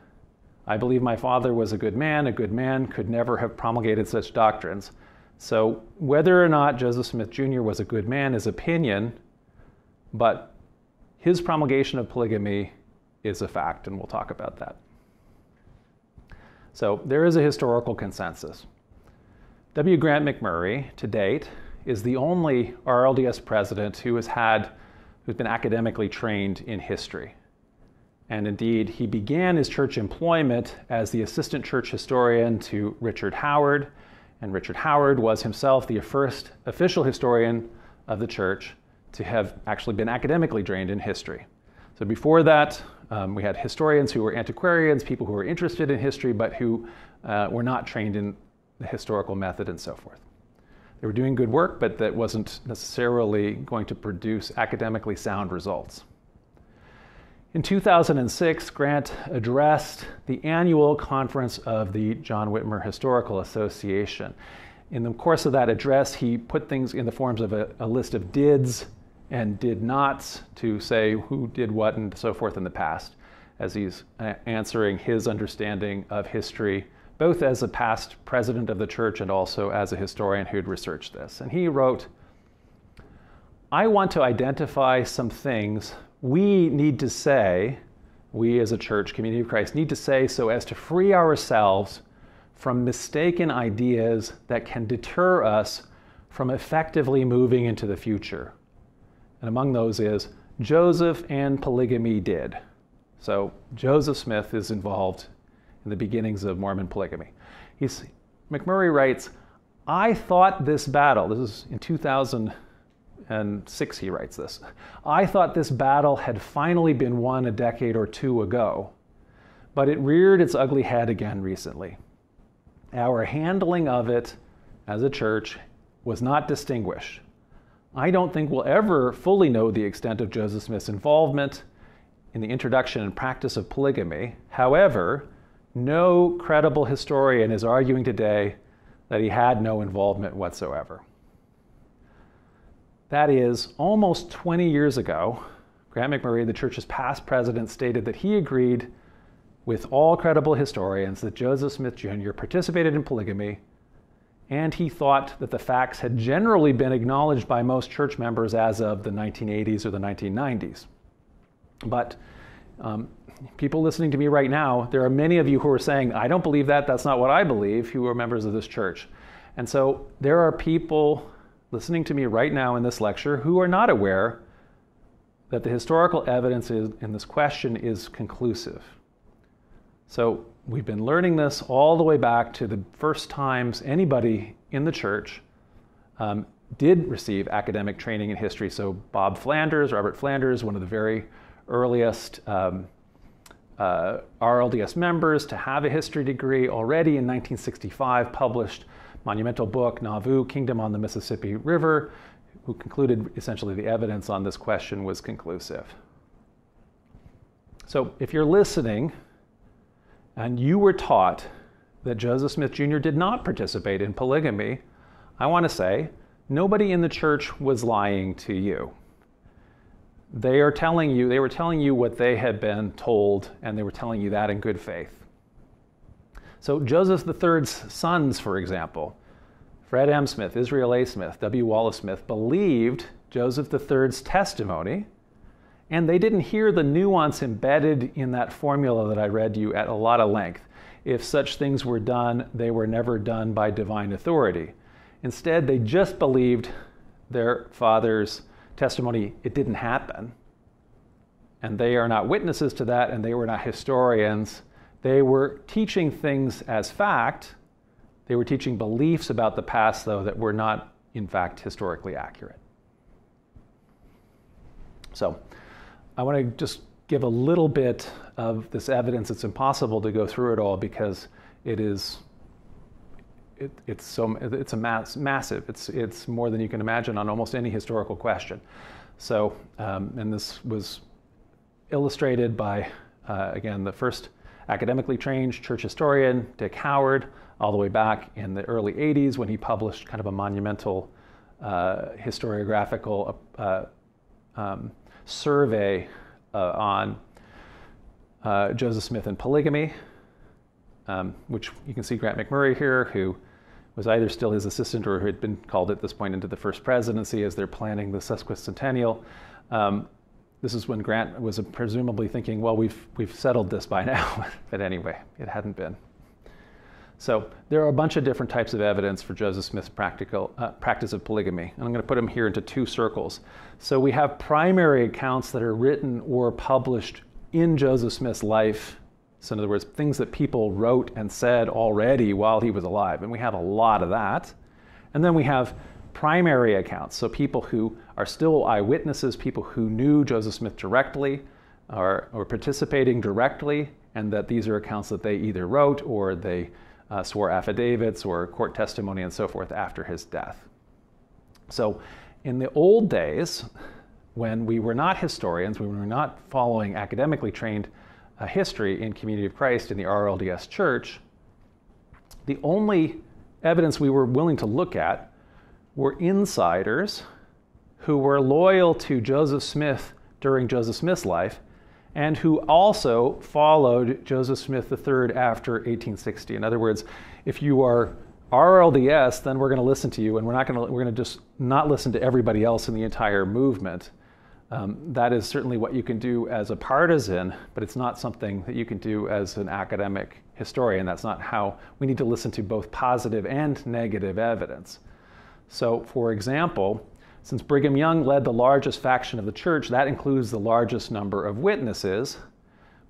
I believe my father was a good man. A good man could never have promulgated such doctrines. So whether or not Joseph Smith Junior was a good man is opinion, but his promulgation of polygamy is a fact, and we'll talk about that. So there is a historical consensus. W. Grant McMurray, to date, is the only R L D S president who has had, who's been academically trained in history. And indeed, he began his church employment as the assistant church historian to Richard Howard, and Richard Howard was himself the first official historian of the church to have actually been academically trained in history. So before that, um, we had historians who were antiquarians, people who were interested in history, but who uh, were not trained in the historical method and so forth. They were doing good work, but that wasn't necessarily going to produce academically sound results. In two thousand six, Grant addressed the annual conference of the John Whitmer Historical Association. In the course of that address, he put things in the forms of a, a list of dids and did nots to say who did what and so forth in the past, as he's answering his understanding of history, both as a past president of the church and also as a historian who'd researched this. And he wrote, I want to identify some things we need to say, we as a church, Community of Christ, need to say so as to free ourselves from mistaken ideas that can deter us from effectively moving into the future. And among those is, Joseph and polygamy did. So Joseph Smith is involved in the beginnings of Mormon polygamy. He's, McMurray writes, I thought this battle, this is in 2000, and six he writes this. I thought this battle had finally been won a decade or two ago, but it reared its ugly head again recently. Our handling of it as a church was not distinguished. I don't think we'll ever fully know the extent of Joseph Smith's involvement in the introduction and practice of polygamy. However, no credible historian is arguing today that he had no involvement whatsoever. That is, almost twenty years ago, Grant McMurray, the church's past president, stated that he agreed with all credible historians that Joseph Smith Junior participated in polygamy, and he thought that the facts had generally been acknowledged by most church members as of the nineteen eighties or the nineteen nineties. But um, people listening to me right now, there are many of you who are saying, I don't believe that, that's not what I believe, who are members of this church. And so there are people listening to me right now in this lecture who are not aware that the historical evidence in this question is conclusive. So we've been learning this all the way back to the first times anybody in the church um, did receive academic training in history. So Bob Flanders, Robert Flanders, one of the very earliest um, uh, R L D S members to have a history degree, already in nineteen sixty-five published monumental book, Nauvoo, Kingdom on the Mississippi River, who concluded essentially the evidence on this question was conclusive. So if you're listening, and you were taught that Joseph Smith Junior did not participate in polygamy, I want to say nobody in the church was lying to you. They are telling you, they were telling you what they had been told, and they were telling you that in good faith. So Joseph the third's sons, for example, Fred M. Smith, Israel A. Smith, W. Wallace Smith, believed Joseph the third's testimony, and they didn't hear the nuance embedded in that formula that I read you at a lot of length. If such things were done, they were never done by divine authority. Instead, they just believed their father's testimony. It didn't happen. And they are not witnesses to that, and they were not historians. They were teaching things as fact. They were teaching beliefs about the past, though, that were not, in fact, historically accurate. So I want to just give a little bit of this evidence. It's impossible to go through it all because it is, it, it's, so, it's a mass, massive, it's, it's more than you can imagine on almost any historical question. So, um, and this was illustrated by, uh, again, the first academically trained church historian, Dick Howard, all the way back in the early eighties when he published kind of a monumental uh, historiographical uh, um, survey uh, on uh, Joseph Smith and polygamy, um, which you can see Grant McMurray here, who was either still his assistant or who had been called at this point into the first presidency as they're planning the sesquicentennial. Um, this is when Grant was presumably thinking, well, we've, we've settled this by now, but anyway, it hadn't been. So there are a bunch of different types of evidence for Joseph Smith's practical, uh, practice of polygamy. And I'm going to put them here into two circles. So we have primary accounts that are written or published in Joseph Smith's life. So in other words, things that people wrote and said already while he was alive. And we have a lot of that. And then we have primary accounts. So people who are still eyewitnesses, people who knew Joseph Smith directly or, or participating directly, and that these are accounts that they either wrote or they Uh, swore affidavits or court testimony and so forth after his death. So in the old days, when we were not historians, when we were not following academically trained uh, history in Community of Christ in the R L D S Church, the only evidence we were willing to look at were insiders who were loyal to Joseph Smith during Joseph Smith's life and who also followed Joseph Smith the third after eighteen sixty. In other words, if you are R L D S, then we're going to listen to you, and we're not going to we're going to just not listen to everybody else in the entire movement. Um, that is certainly what you can do as a partisan, but it's not something that you can do as an academic historian. That's not how we need to listen to both positive and negative evidence. So, for example, since Brigham Young led the largest faction of the church, that includes the largest number of witnesses.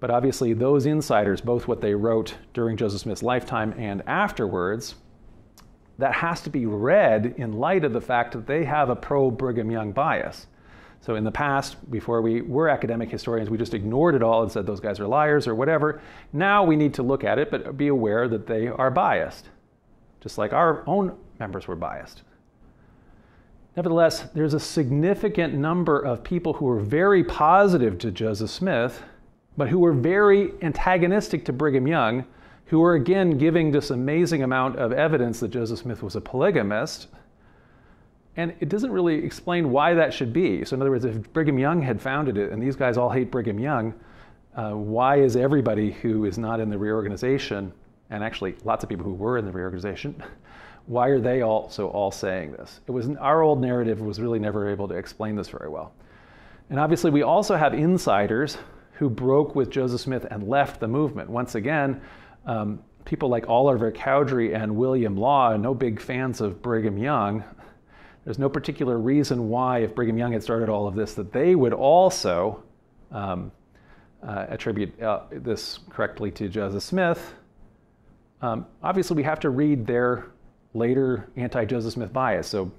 But obviously those insiders, both what they wrote during Joseph Smith's lifetime and afterwards, that has to be read in light of the fact that they have a pro-Brigham Young bias. So in the past, before we were academic historians, we just ignored it all and said those guys are liars or whatever. Now we need to look at it, but be aware that they are biased, just like our own members were biased. Nevertheless, there's a significant number of people who were very positive to Joseph Smith, but who were very antagonistic to Brigham Young, who were again giving this amazing amount of evidence that Joseph Smith was a polygamist. And it doesn't really explain why that should be. So in other words, if Brigham Young had founded it and these guys all hate Brigham Young, uh, why is everybody who is not in the reorganization, and actually lots of people who were in the reorganization, why are they also all saying this? It was our old narrative was really never able to explain this very well. And obviously we also have insiders who broke with Joseph Smith and left the movement. Once again, um, people like Oliver Cowdery and William Law are no big fans of Brigham Young. There's no particular reason why, if Brigham Young had started all of this, that they would also um, uh, attribute uh, this correctly to Joseph Smith. Um, obviously, we have to read their later anti-Joseph Smith bias. So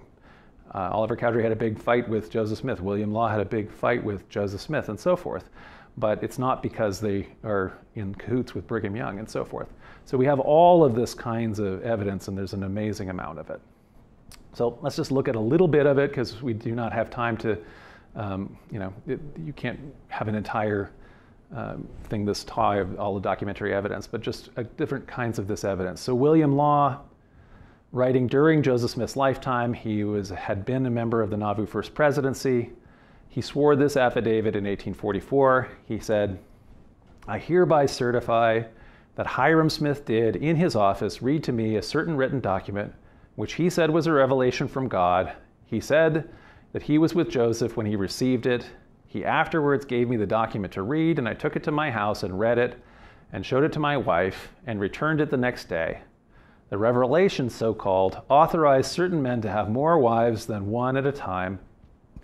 uh, Oliver Cowdery had a big fight with Joseph Smith. William Law had a big fight with Joseph Smith, and so forth. But it's not because they are in cahoots with Brigham Young, and so forth. So we have all of this kinds of evidence, and there's an amazing amount of it. So let's just look at a little bit of it, because we do not have time to, um, you know, it, you can't have an entire um, thing this tie of all the documentary evidence, but just uh, different kinds of this evidence. So William Law, writing during Joseph Smith's lifetime, he was, had been a member of the Nauvoo First Presidency. He swore this affidavit in eighteen forty-four. He said, "I hereby certify that Hyrum Smith did, in his office, read to me a certain written document which he said was a revelation from God. He said that he was with Joseph when he received it. He afterwards gave me the document to read, and I took it to my house and read it and showed it to my wife and returned it the next day. The revelation, so-called, authorized certain men to have more wives than one at a time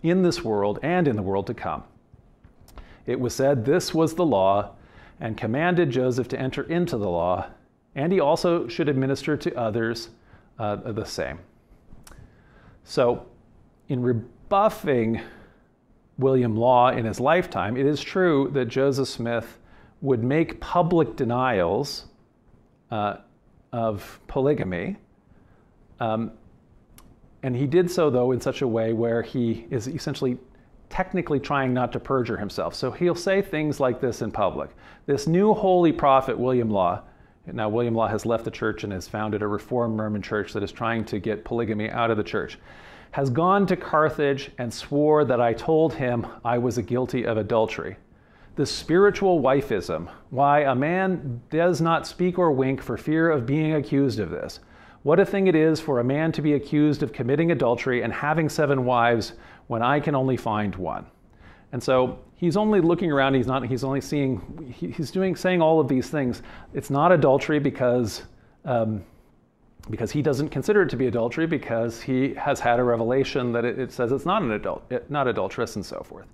in this world and in the world to come. It was said this was the law, and commanded Joseph to enter into the law, and he also should administer to others Uh, the same." So in rebuffing William Law in his lifetime, it is true that Joseph Smith would make public denials uh, of polygamy. Um, and he did so, though, in such a way where he is essentially technically trying not to perjure himself. So he'll say things like this in public. "This new holy prophet, William Law..." Now, William Law has left the church and has founded a Reformed Mormon church that is trying to get polygamy out of the church, "has gone to Carthage and swore that I told him I was guilty of adultery. This spiritual wifism, why a man does not speak or wink for fear of being accused of this. What a thing it is for a man to be accused of committing adultery and having seven wives when I can only find one." And so he's only looking around, he's not, he's only seeing, he's doing, saying all of these things. It's not adultery because, um, because he doesn't consider it to be adultery, because he has had a revelation that it, it says it's not an adult, it, not adulterous, and so forth.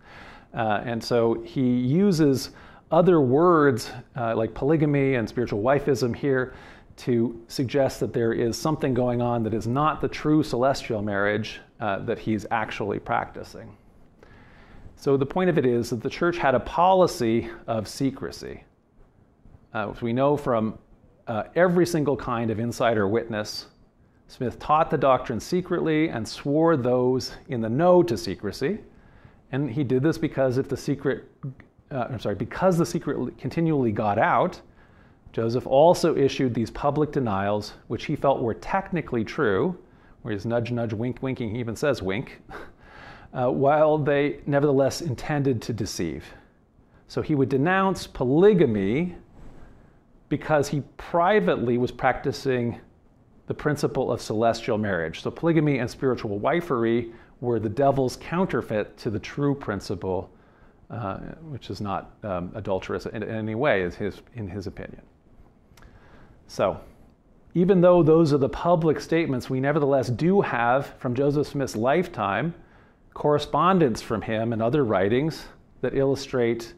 Uh, and so he uses other words uh, like polygamy and spiritual wifism here to suggest that there is something going on that is not the true celestial marriage uh, that he's actually practicing. So the point of it is that the church had a policy of secrecy, uh, which we know from uh, every single kind of insider witness. Smith taught the doctrine secretly and swore those in the know to secrecy. And he did this because if the secret, uh, I'm sorry, because the secret continually got out, Joseph also issued these public denials, which he felt were technically true, where he's nudge, nudge, wink, winking, he even says wink. Uh, while they nevertheless intended to deceive. So he would denounce polygamy because he privately was practicing the principle of celestial marriage. So polygamy and spiritual wifery were the devil's counterfeit to the true principle, uh, which is not um, adulterous in, in any way, is his, in his opinion. So even though those are the public statements, we nevertheless do have, from Joseph Smith's lifetime, correspondence from him and other writings that illustrate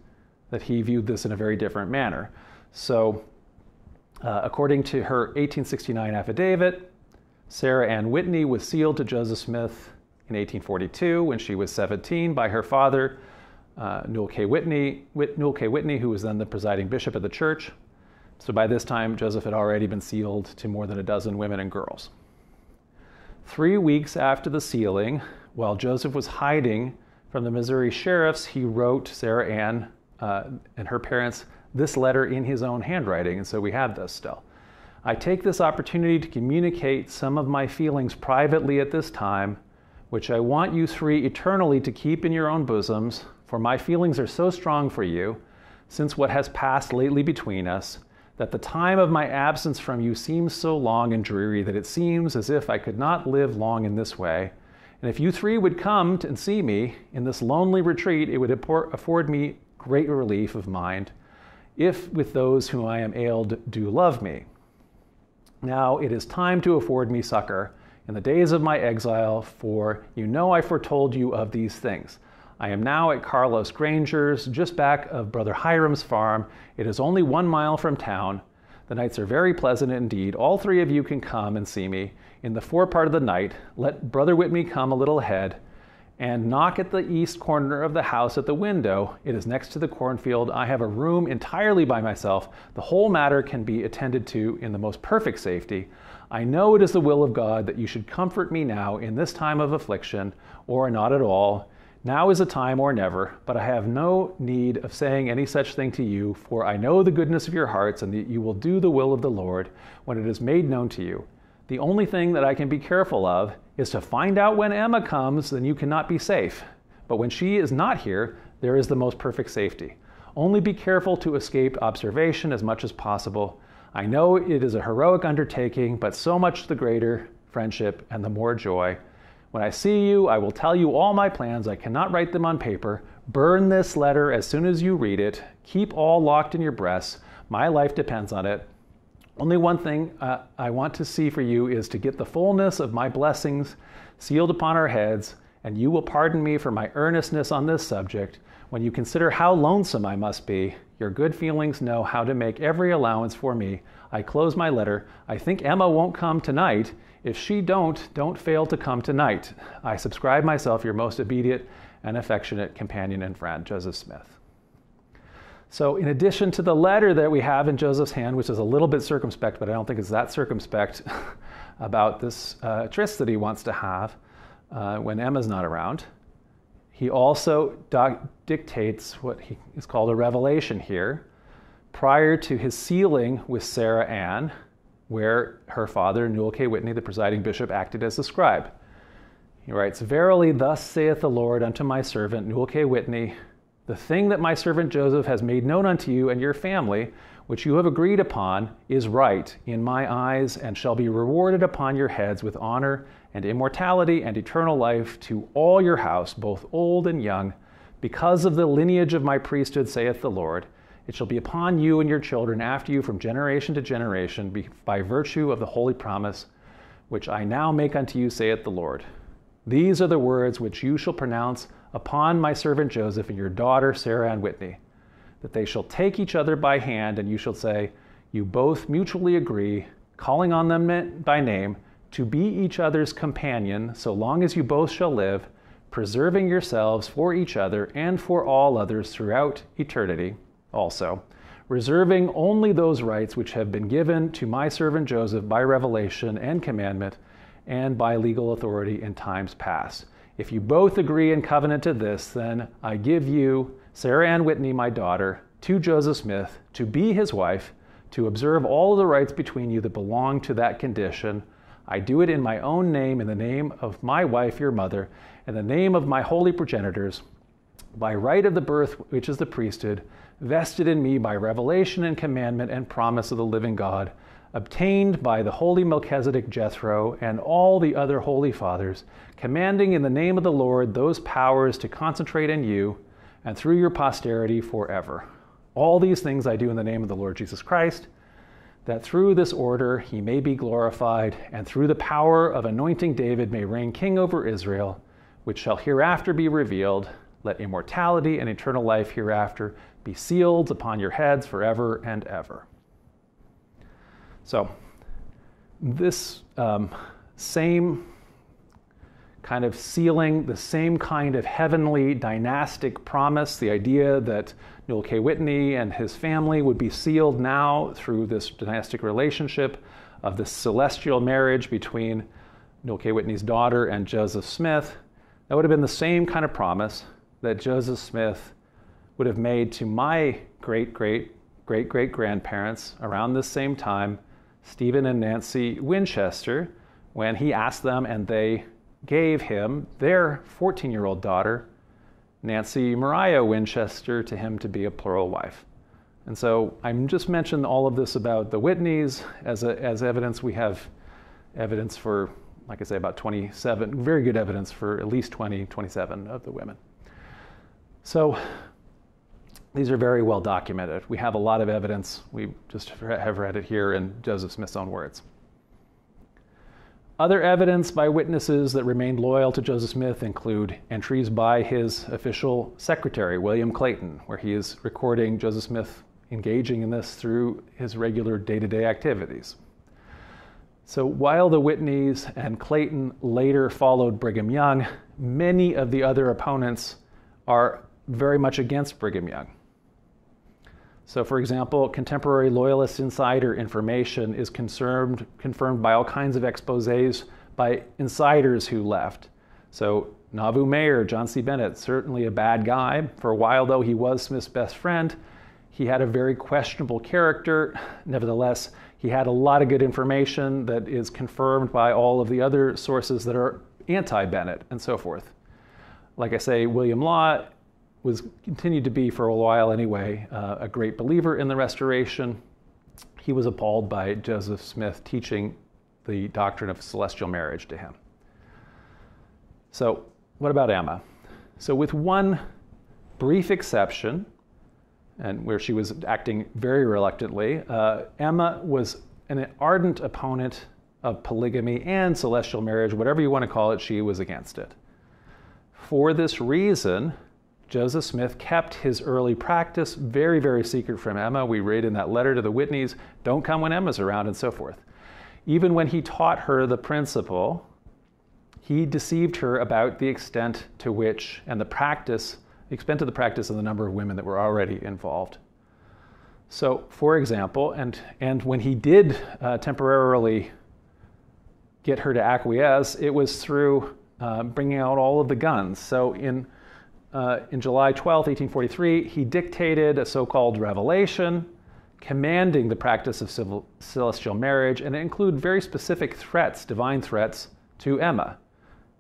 that he viewed this in a very different manner. So uh, according to her eighteen sixty-nine affidavit, Sarah Ann Whitney was sealed to Joseph Smith in eighteen forty-two when she was seventeen by her father, uh, Newell K. Whitney, Whit- Newell K. Whitney, who was then the presiding bishop of the church. So by this time, Joseph had already been sealed to more than a dozen women and girls. Three weeks after the sealing, while Joseph was hiding from the Missouri sheriffs, he wrote Sarah Ann uh, and her parents this letter in his own handwriting, and so we have this still. I take this opportunity to communicate some of my feelings privately at this time, which I want you three eternally to keep in your own bosoms, for my feelings are so strong for you, since what has passed lately between us, that the time of my absence from you seems so long and dreary that it seems as if I could not live long in this way. And if you three would come to and see me in this lonely retreat, it would afford me great relief of mind, if with those whom I am ailed do love me. Now it is time to afford me succor in the days of my exile, for you know I foretold you of these things. I am now at Carlos Granger's, just back of Brother Hyrum's farm. It is only one mile from town. The nights are very pleasant indeed. All three of you can come and see me in the forepart of the night. Let Brother Whitney come a little ahead and knock at the east corner of the house at the window. It is next to the cornfield. I have a room entirely by myself. The whole matter can be attended to in the most perfect safety. I know it is the will of God that you should comfort me now in this time of affliction, or not at all. Now is the time or never, but I have no need of saying any such thing to you, for I know the goodness of your hearts and that you will do the will of the Lord when it is made known to you. The only thing that I can be careful of is to find out when Emma comes, then you cannot be safe. But when she is not here, there is the most perfect safety. Only be careful to escape observation as much as possible. I know it is a heroic undertaking, but so much the greater friendship and the more joy. When I see you, I will tell you all my plans. I cannot write them on paper. Burn this letter as soon as you read it. Keep all locked in your breast. My life depends on it. Only one thing uh, I want to see for you is to get the fullness of my blessings sealed upon our heads, and you will pardon me for my earnestness on this subject. When you consider how lonesome I must be, your good feelings know how to make every allowance for me. I close my letter. I think Emma won't come tonight. If she don't, don't fail to come tonight. I subscribe myself, your most obedient and affectionate companion and friend, Joseph Smith. So in addition to the letter that we have in Joseph's hand, which is a little bit circumspect, but I don't think it's that circumspect about this uh, tryst that he wants to have uh, when Emma's not around, he also doc- dictates what he is called a revelation here prior to his sealing with Sarah Ann, where her father, Newell K. Whitney, the presiding bishop, acted as the scribe. He writes, Verily, thus saith the Lord unto my servant, Newell K. Whitney, the thing that my servant Joseph has made known unto you and your family, which you have agreed upon, is right in my eyes, and shall be rewarded upon your heads with honor and immortality and eternal life to all your house, both old and young, because of the lineage of my priesthood, saith the Lord. It shall be upon you and your children after you from generation to generation by virtue of the holy promise, which I now make unto you, saith the Lord. These are the words which you shall pronounce upon my servant Joseph and your daughter Sarah Ann Whitney, that they shall take each other by hand, and you shall say, You both mutually agree, calling on them by name, to be each other's companion, so long as you both shall live, preserving yourselves for each other and for all others throughout eternity. Also, reserving only those rights which have been given to my servant Joseph by revelation and commandment and by legal authority in times past. If you both agree and covenant to this, then I give you Sarah Ann Whitney, my daughter, to Joseph Smith, to be his wife, to observe all of the rights between you that belong to that condition. I do it in my own name, in the name of my wife, your mother, and the name of my holy progenitors, by right of the birth which is the priesthood, vested in me by revelation and commandment and promise of the living God, obtained by the holy Melchizedek Jethro and all the other holy fathers, commanding in the name of the Lord those powers to concentrate in you and through your posterity forever. All these things I do in the name of the Lord Jesus Christ, that through this order he may be glorified, and through the power of anointing David may reign king over Israel, which shall hereafter be revealed. Let immortality and eternal life hereafter be sealed upon your heads forever and ever. So this um, same kind of sealing, the same kind of heavenly dynastic promise, the idea that Newell K. Whitney and his family would be sealed now through this dynastic relationship of this celestial marriage between Newell K. Whitney's daughter and Joseph Smith. That would have been the same kind of promise that Joseph Smith would have made to my great-great-great-great-grandparents around this same time, Stephen and Nancy Winchester, when he asked them and they gave him their fourteen-year-old daughter, Nancy Maria Winchester, to him to be a plural wife. And so I just mentioned all of this about the Whitneys as, a, as evidence. We have evidence for, like I say, about twenty-seven, very good evidence for at least twenty, twenty-seven of the women. So these are very well documented. We have a lot of evidence. We just have read it here in Joseph Smith's own words. Other evidence by witnesses that remained loyal to Joseph Smith include entries by his official secretary, William Clayton, where he is recording Joseph Smith engaging in this through his regular day-to-day activities. So while the Whitneys and Clayton later followed Brigham Young, many of the other opponents are very much against Brigham Young. So, for example, contemporary Loyalist insider information is confirmed, confirmed by all kinds of exposés by insiders who left. So, Nauvoo Mayor John C. Bennett, certainly a bad guy. For a while, though, he was Smith's best friend. He had a very questionable character. Nevertheless, he had a lot of good information that is confirmed by all of the other sources that are anti-Bennett and so forth. Like I say, William Law was continued to be for a while anyway uh, a great believer in the Restoration. He was appalled by Joseph Smith teaching the doctrine of celestial marriage to him. So what about Emma? So with one brief exception, and where she was acting very reluctantly, uh, Emma was an ardent opponent of polygamy and celestial marriage, whatever you want to call it. She was against it. For this reason, Joseph Smith kept his early practice very, very secret from Emma. We read in that letter to the Whitneys, don't come when Emma's around and so forth. Even when he taught her the principle, he deceived her about the extent to which, and the practice, the extent of the practice and the number of women that were already involved. So, for example, and, and when he did uh, temporarily get her to acquiesce, it was through uh, bringing out all of the guns. So in Uh, in July twelfth, eighteen forty-three, he dictated a so-called revelation commanding the practice of civil, celestial marriage, and it included very specific threats, divine threats, to Emma.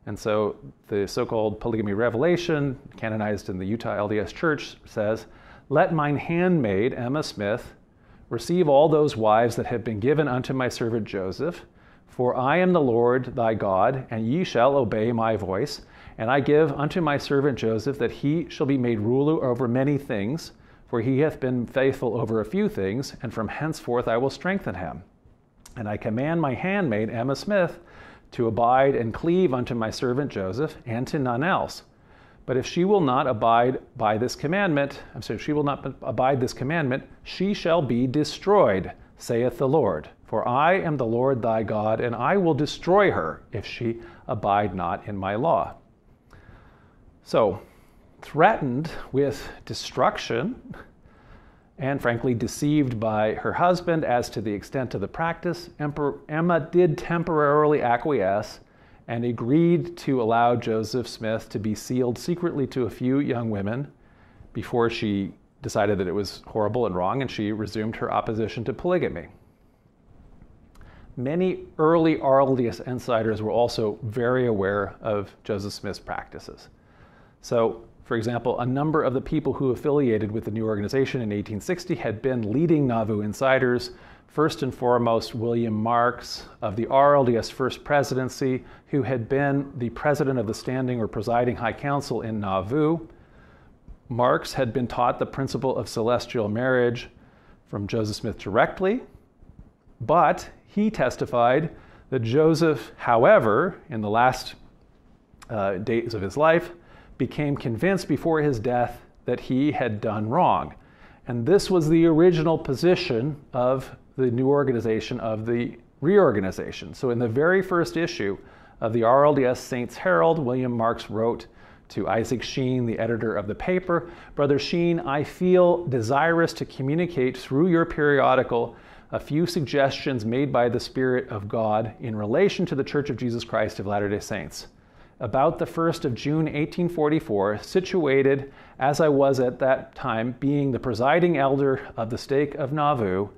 And so the so-called polygamy revelation, canonized in the Utah L D S Church, says, "Let mine handmaid, Emma Smith, receive all those wives that have been given unto my servant Joseph, for I am the Lord thy God, and ye shall obey my voice. And I give unto my servant Joseph that he shall be made ruler over many things, for he hath been faithful over a few things, and from henceforth I will strengthen him. And I command my handmaid Emma Smith to abide and cleave unto my servant Joseph, and to none else. But if she will not abide by this commandment, I'm sorry, if she will not abide this commandment, she shall be destroyed, saith the Lord. For I am the Lord thy God, and I will destroy her if she abide not in my law." So, threatened with destruction, and frankly deceived by her husband as to the extent of the practice, Emperor Emma did temporarily acquiesce and agreed to allow Joseph Smith to be sealed secretly to a few young women before she decided that it was horrible and wrong, and she resumed her opposition to polygamy. Many early R L D S insiders were also very aware of Joseph Smith's practices. So, for example, a number of the people who affiliated with the new organization in eighteen sixty had been leading Nauvoo insiders, first and foremost William Marks of the R L D S First Presidency, who had been the president of the standing or presiding high council in Nauvoo. Marks had been taught the principle of celestial marriage from Joseph Smith directly, but he testified that Joseph, however, in the last uh, days of his life, became convinced before his death that he had done wrong. And this was the original position of the new organization of the reorganization. So in the very first issue of the R L D S Saints Herald, William Marks wrote to Isaac Sheen, the editor of the paper, "Brother Sheen, I feel desirous to communicate through your periodical a few suggestions made by the Spirit of God in relation to the Church of Jesus Christ of Latter-day Saints. About the first of June eighteen forty-four, situated as I was at that time, being the presiding elder of the stake of Nauvoo,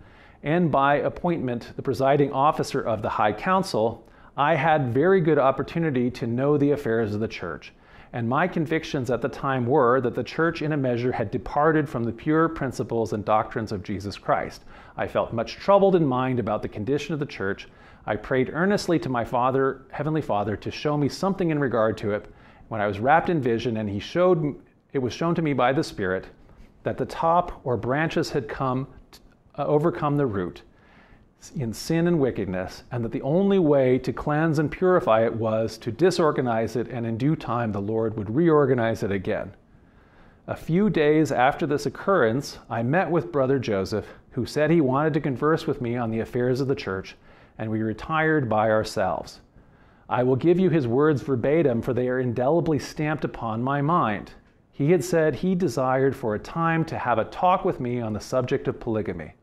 and by appointment the presiding officer of the High Council, I had very good opportunity to know the affairs of the Church, and my convictions at the time were that the Church in a measure had departed from the pure principles and doctrines of Jesus Christ. I felt much troubled in mind about the condition of the Church. I prayed earnestly to my Father, Heavenly Father, to show me something in regard to it. When I was wrapped in vision, and he showed, it was shown to me by the Spirit, that the top or branches had come uh, overcome the root in sin and wickedness, and that the only way to cleanse and purify it was to disorganize it, and in due time the Lord would reorganize it again. A few days after this occurrence, I met with Brother Joseph, who said he wanted to converse with me on the affairs of the Church, and we retired by ourselves. I will give you his words verbatim, for they are indelibly stamped upon my mind. He had said he desired for a time to have a talk with me on the subject of polygamy.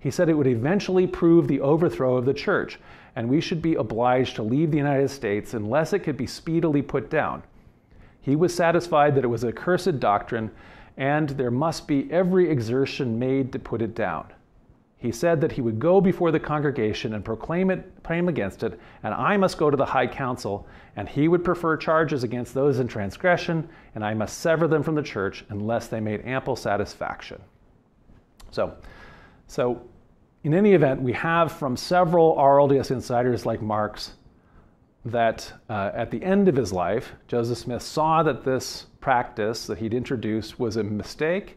He said it would eventually prove the overthrow of the Church, and we should be obliged to leave the United States unless it could be speedily put down. He was satisfied that it was a cursed doctrine, and there must be every exertion made to put it down. He said that he would go before the congregation and proclaim it, proclaim against it, and I must go to the High Council, and he would prefer charges against those in transgression, and I must sever them from the Church unless they made ample satisfaction." So, So, in any event, we have from several R L D S insiders like Marks that uh, at the end of his life, Joseph Smith saw that this practice that he'd introduced was a mistake,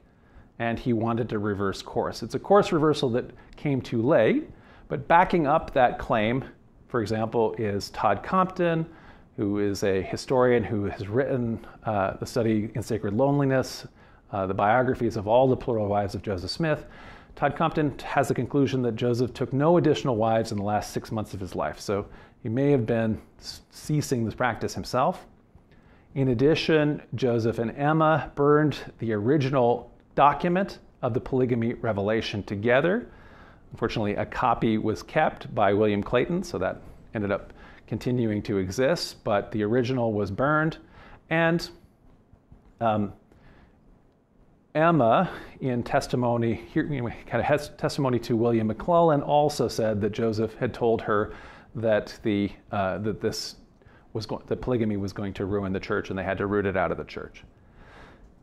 and he wanted to reverse course. It's a course reversal that came too late, but backing up that claim, for example, is Todd Compton, who is a historian who has written uh, the study in Sacred Loneliness, uh, the biographies of all the plural wives of Joseph Smith. Todd Compton has the conclusion that Joseph took no additional wives in the last six months of his life, so he may have been ceasing this practice himself. In addition, Joseph and Emma burned the original document of the polygamy revelation together. Unfortunately, a copy was kept by William Clayton, so that ended up continuing to exist, but the original was burned. And um, Emma, in testimony here, kind of has testimony to William McLellin, also said that Joseph had told her that the uh, that this was go that polygamy was going to ruin the Church, and they had to root it out of the Church.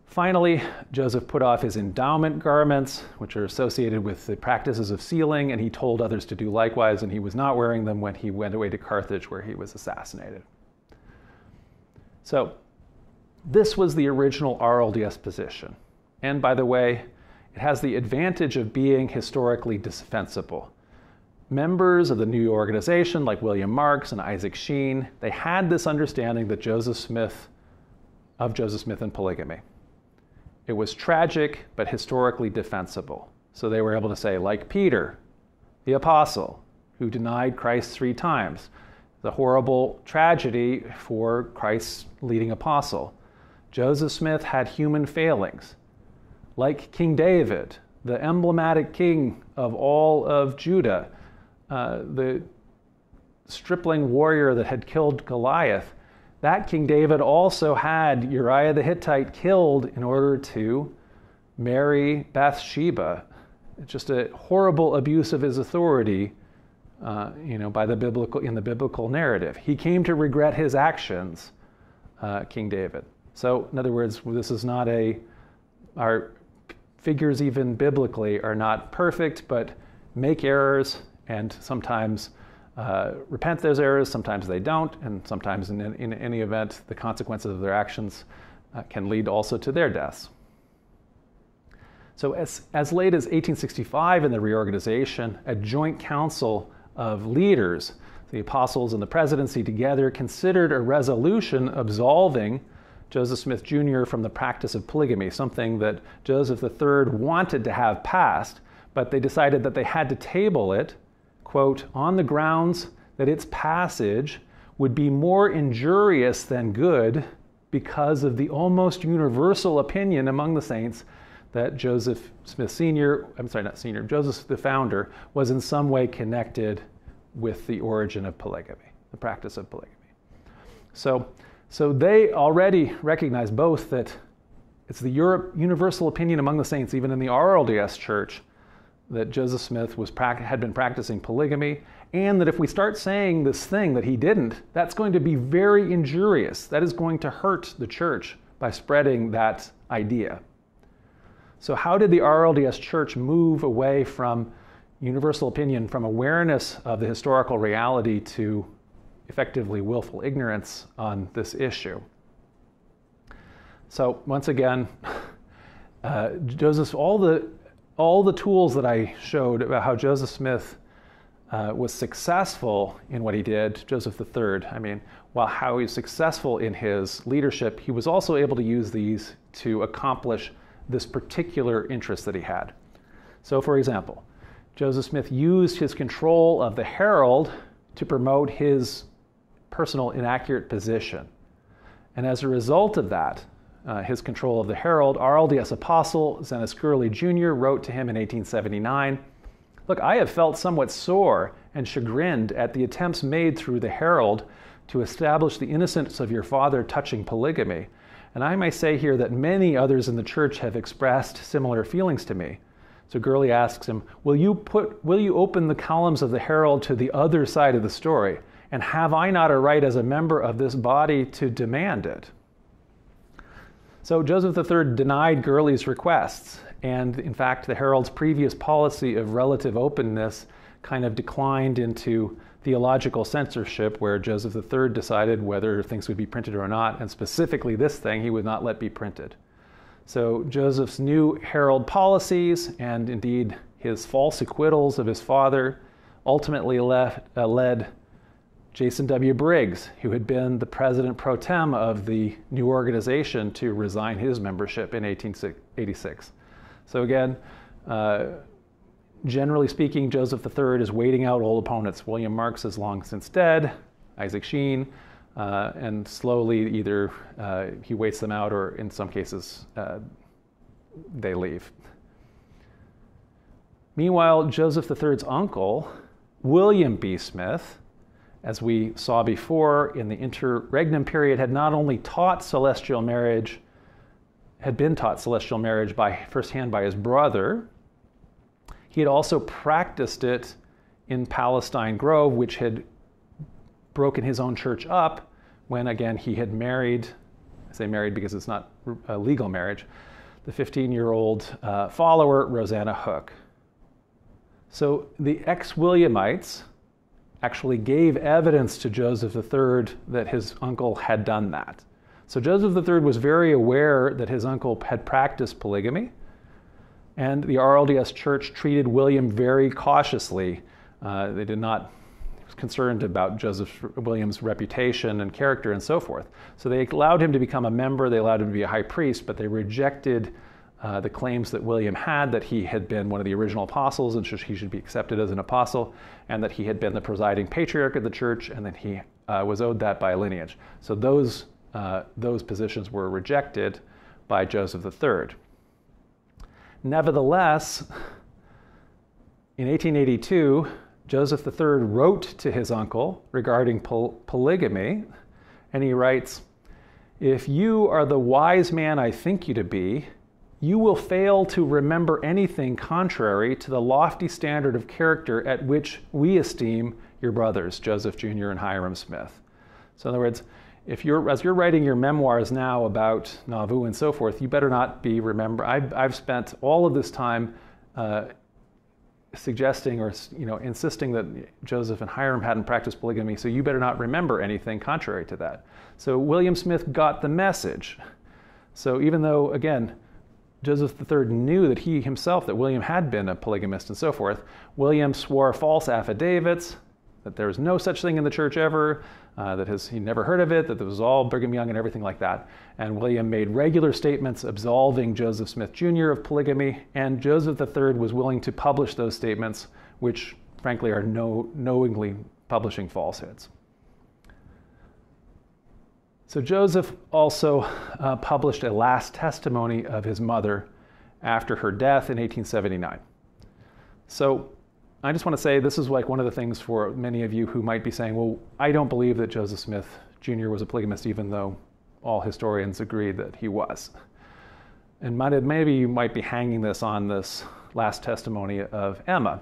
Finally, Joseph put off his endowment garments, which are associated with the practices of sealing, and he told others to do likewise. And he was not wearing them when he went away to Carthage, where he was assassinated. So, this was the original R L D S position. And by the way, it has the advantage of being historically defensible. Members of the new organization, like William Marks and Isaac Sheen, they had this understanding that Joseph Smith, of Joseph Smith and polygamy. It was tragic, but historically defensible. So they were able to say, like Peter, the apostle, who denied Christ three times, the horrible tragedy for Christ's leading apostle. Joseph Smith had human failings. Like King David, the emblematic king of all of Judah, uh, the stripling warrior that had killed Goliath, that King David also had Uriah the Hittite killed in order to marry Bathsheba. It's just a horrible abuse of his authority, uh, you know, by the biblical in the biblical narrative. He came to regret his actions, uh, King David. So, in other words, this is not a our figures even biblically are not perfect, but make errors, and sometimes uh, repent those errors, sometimes they don't, and sometimes in, in any event, the consequences of their actions uh, can lead also to their deaths. So as, as late as eighteen sixty-five in the reorganization, a joint council of leaders, the apostles and the presidency together, considered a resolution absolving Joseph Smith Junior from the practice of polygamy, something that Joseph the Third wanted to have passed, but they decided that they had to table it, quote, on the grounds that its passage would be more injurious than good because of the almost universal opinion among the saints that Joseph Smith Senior, I'm sorry, not Senior, Joseph the founder, was in some way connected with the origin of polygamy, the practice of polygamy. So, so they already recognize both that it's the Europe, universal opinion among the saints, even in the R L D S Church, that Joseph Smith was, had been practicing polygamy, and that if we start saying this thing that he didn't, that's going to be very injurious. That is going to hurt the church by spreading that idea. So how did the R L D S Church move away from universal opinion, from awareness of the historical reality, to effectively willful ignorance on this issue? So once again, uh, Joseph, all the, all the tools that I showed about how Joseph Smith uh, was successful in what he did, Joseph the third, I mean, while how he was successful in his leadership, he was also able to use these to accomplish this particular interest that he had. So for example, Joseph Smith used his control of the Herald to promote his personal inaccurate position. And as a result of that, Uh, his control of the Herald, R L D S apostle Zenas Gurley Junior wrote to him in eighteen seventy-nine, "Look, I have felt somewhat sore and chagrined at the attempts made through the Herald to establish the innocence of your father touching polygamy, and I may say here that many others in the church have expressed similar feelings to me." So Gurley asks him, will you, put, will you open the columns of the Herald to the other side of the story, and have I not a right as a member of this body to demand it? So Joseph the third denied Gurley's requests, and in fact the Herald's previous policy of relative openness kind of declined into theological censorship, where Joseph the third decided whether things would be printed or not, and specifically this thing he would not let be printed. So Joseph's new Herald policies, and indeed his false acquittals of his father, ultimately left, uh, led Jason W. Briggs, who had been the president pro tem of the new organization, to resign his membership in eighteen eighty-six. So again, uh, generally speaking, Joseph the third is waiting out old opponents. William Marks is long since dead, Isaac Sheen, uh, and slowly either uh, he waits them out, or in some cases uh, they leave. Meanwhile, Joseph the third's uncle, William B. Smith, as we saw before, in the interregnum period, had not only taught celestial marriage, had been taught celestial marriage by, firsthand by his brother, he had also practiced it in Palestine Grove, which had broken his own church up when, again, he had married, I say married because it's not a legal marriage, the fifteen-year-old uh, follower, Rosanna Hook. So the ex-Williamites actually gave evidence to Joseph the third that his uncle had done that. So Joseph the third was very aware that his uncle had practiced polygamy, and the R L D S Church treated William very cautiously. Uh, they did not, he was concerned about Joseph William's reputation and character and so forth. So they allowed him to become a member, they allowed him to be a high priest, but they rejected Uh, the claims that William had, that he had been one of the original apostles and should, he should be accepted as an apostle, and that he had been the presiding patriarch of the church, and that he uh, was owed that by lineage. So those, uh, those positions were rejected by Joseph the third. Nevertheless, in eighteen eighty-two, Joseph the third wrote to his uncle regarding pol polygamy, and he writes, "If you are the wise man I think you to be, you will fail to remember anything contrary to the lofty standard of character at which we esteem your brothers, Joseph Junior and Hyrum Smith." So in other words, if you're, as you're writing your memoirs now about Nauvoo and so forth, you better not be remember. I've, I've spent all of this time uh, suggesting or you know, insisting that Joseph and Hyrum hadn't practiced polygamy, so you better not remember anything contrary to that. So William Smith got the message. So even though, again, Joseph the third knew that he himself, that William had been a polygamist and so forth, William swore false affidavits, that there was no such thing in the church ever, uh, that his, he never heard of it, that it was all Brigham Young and everything like that. And William made regular statements absolving Joseph Smith Junior of polygamy, and Joseph the third was willing to publish those statements, which frankly, are no, knowingly publishing falsehoods. So Joseph also uh, published a last testimony of his mother after her death in eighteen seventy-nine. So I just want to say this is like one of the things for many of you who might be saying, well, I don't believe that Joseph Smith Junior was a polygamist, even though all historians agree that he was. And might, maybe you might be hanging this on this last testimony of Emma.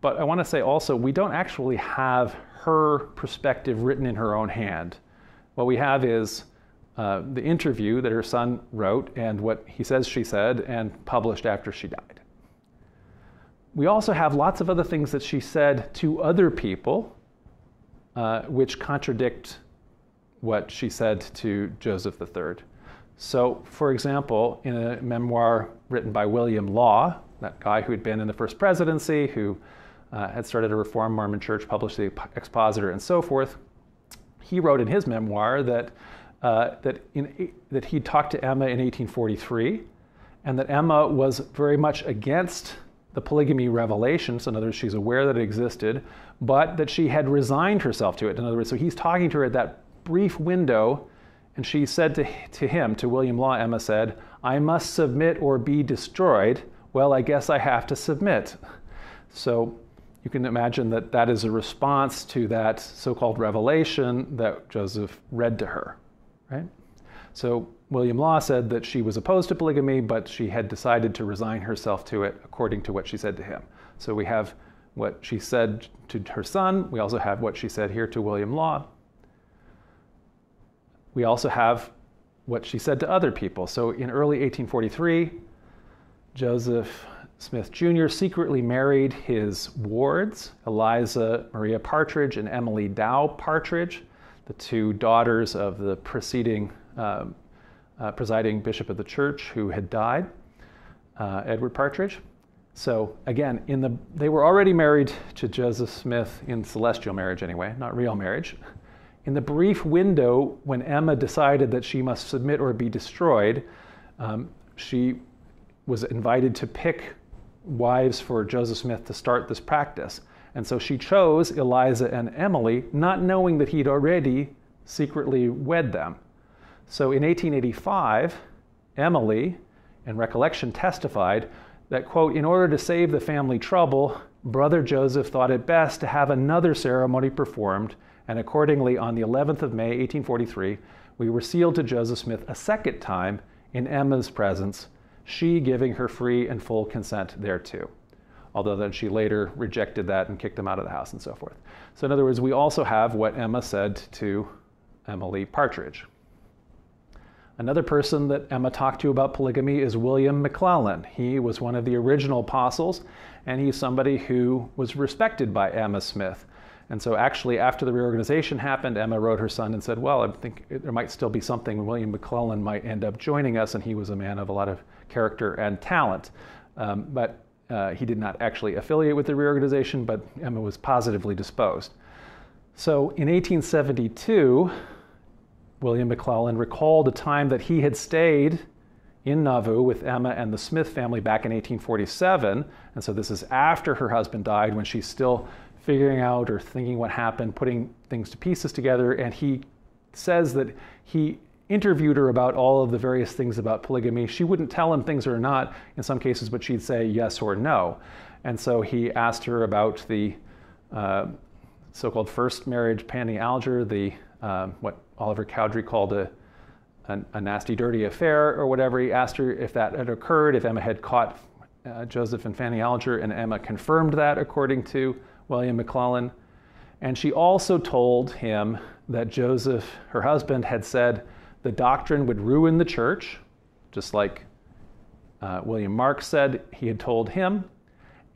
But I want to say also, we don't actually have her perspective written in her own hand. What we have is uh, the interview that her son wrote and what he says she said and published after she died. We also have lots of other things that she said to other people, uh, which contradict what she said to Joseph the third. So, for example, in a memoir written by William Law, that guy who had been in the first presidency, who uh, had started a Reformed Mormon church, published the Expositor, and so forth, he wrote in his memoir that, uh, that, in, that he talked to Emma in eighteen forty-three, and that Emma was very much against the polygamy revelation, so in other words, she's aware that it existed, but that she had resigned herself to it. In other words, so he's talking to her at that brief window, and she said to, to him, to William Law, Emma said, "I must submit or be destroyed. Well, I guess I have to submit." So you can imagine that that is a response to that so-called revelation that Joseph read to her, right? So William Law said that she was opposed to polygamy, but she had decided to resign herself to it according to what she said to him. So we have what she said to her son. We also have what she said here to William Law. We also have what she said to other people. So in early eighteen forty-three, Joseph Smith Junior secretly married his wards, Eliza Maria Partridge and Emily Dow Partridge, the two daughters of the preceding um, uh, presiding bishop of the church who had died, uh, Edward Partridge. So again, in the, they were already married to Joseph Smith in celestial marriage anyway, not real marriage. In the brief window when Emma decided that she must submit or be destroyed, um, she was invited to pick wives for Joseph Smith to start this practice. And so she chose Eliza and Emily, not knowing that he'd already secretly wed them. So in eighteen eighty-five, Emily, in recollection, testified that, quote, "In order to save the family trouble, Brother Joseph thought it best to have another ceremony performed, and accordingly, on the eleventh of May, eighteen forty-three, we were sealed to Joseph Smith a second time in Emma's presence, she giving her free and full consent thereto." Although then she later rejected that and kicked him out of the house and so forth. So in other words, we also have what Emma said to Emily Partridge. Another person that Emma talked to about polygamy is William McLellin. He was one of the original apostles, and he's somebody who was respected by Emma Smith. And so actually, after the reorganization happened, Emma wrote her son and said, well, I think there might still be something. William McLellin might end up joining us, and he was a man of a lot of character and talent. Um, but uh, he did not actually affiliate with the reorganization, but Emma was positively disposed. So in eighteen seventy-two, William McLellin recalled a time that he had stayed in Nauvoo with Emma and the Smith family back in eighteen forty-seven. And so this is after her husband died, when she's still figuring out or thinking what happened, putting things to pieces together. And he says that he interviewed her about all of the various things about polygamy. She wouldn't tell him things or not in some cases, but she'd say yes or no. And so he asked her about the uh, so-called first marriage, Fanny Alger, the um, what Oliver Cowdery called a, a, a nasty, dirty affair or whatever. He asked her if that had occurred, if Emma had caught uh, Joseph and Fanny Alger, and Emma confirmed that according to William McLellin. And she also told him that Joseph, her husband, had said the doctrine would ruin the church, just like uh, William Marks said he had told him.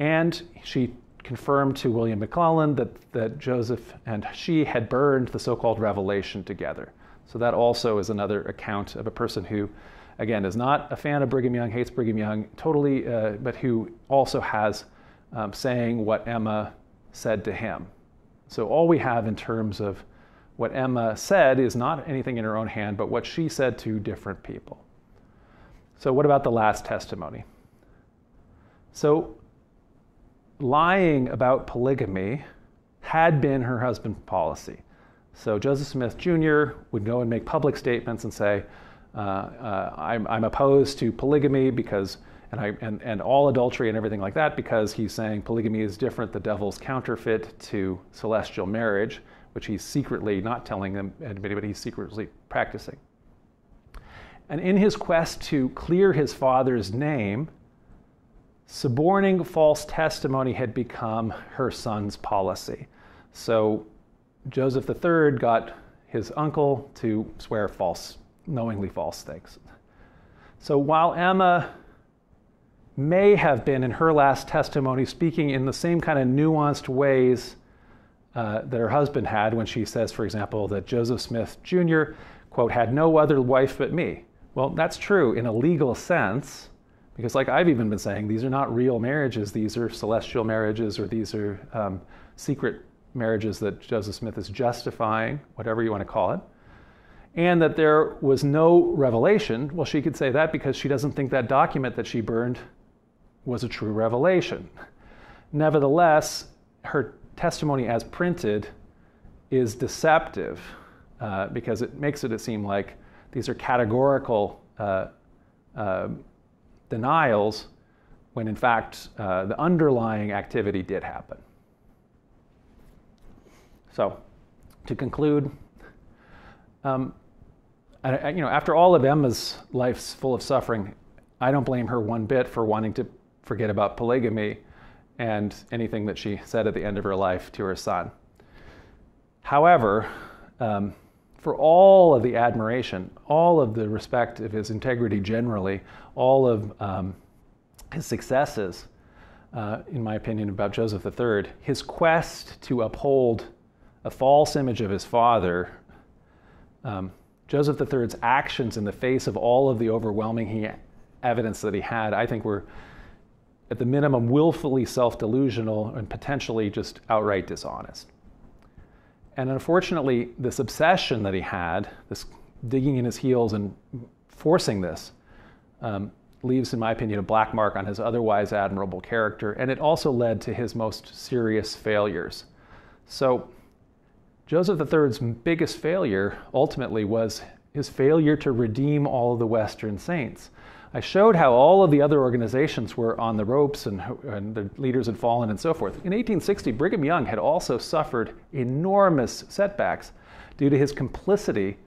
And she confirmed to William McLellin that, that Joseph and she had burned the so-called revelation together. So that also is another account of a person who, again, is not a fan of Brigham Young, hates Brigham Young totally, uh, but who also has um, saying what Emma said to him. So all we have in terms of what Emma said is not anything in her own hand, but what she said to different people. So what about the last testimony? So lying about polygamy had been her husband's policy. So Joseph Smith Junior would go and make public statements and say, uh, uh, I'm, I'm opposed to polygamy because, and, I, and, and all adultery and everything like that, because he's saying polygamy is different, the devil's counterfeit to celestial marriage, which he's secretly not telling them anybody, but he's secretly practicing. And in his quest to clear his father's name, suborning false testimony had become her son's policy. So Joseph the third got his uncle to swear false, knowingly false things. So while Emma may have been in her last testimony speaking in the same kind of nuanced ways uh, that her husband had when she says, for example, that Joseph Smith Junior, quote, had no other wife but me. Well, that's true in a legal sense, because like I've even been saying, these are not real marriages. These are celestial marriages, or these are um, secret marriages that Joseph Smith is justifying, whatever you want to call it. And that there was no revelation. Well, she could say that because she doesn't think that document that she burned was a true revelation. Nevertheless, her testimony as printed is deceptive uh, because it makes it seem like these are categorical uh, uh, denials, when in fact uh, the underlying activity did happen. So, to conclude, um, I, I, you know, after all of Emma's life's full of suffering, I don't blame her one bit for wanting to forget about polygamy and anything that she said at the end of her life to her son. However, um, for all of the admiration, all of the respect of his integrity generally, all of um, his successes, uh, in my opinion, about Joseph the third, his quest to uphold a false image of his father, um, Joseph the third's actions in the face of all of the overwhelming he, evidence that he had, I think were, at the minimum, willfully self-delusional and potentially just outright dishonest. And unfortunately, this obsession that he had, this digging in his heels and forcing this, um, leaves, in my opinion, a black mark on his otherwise admirable character, and it also led to his most serious failures. So, Joseph the third's biggest failure, ultimately, was his failure to redeem all of the Western saints. I showed how all of the other organizations were on the ropes and, and the leaders had fallen and so forth. In eighteen sixty, Brigham Young had also suffered enormous setbacks due to his complicity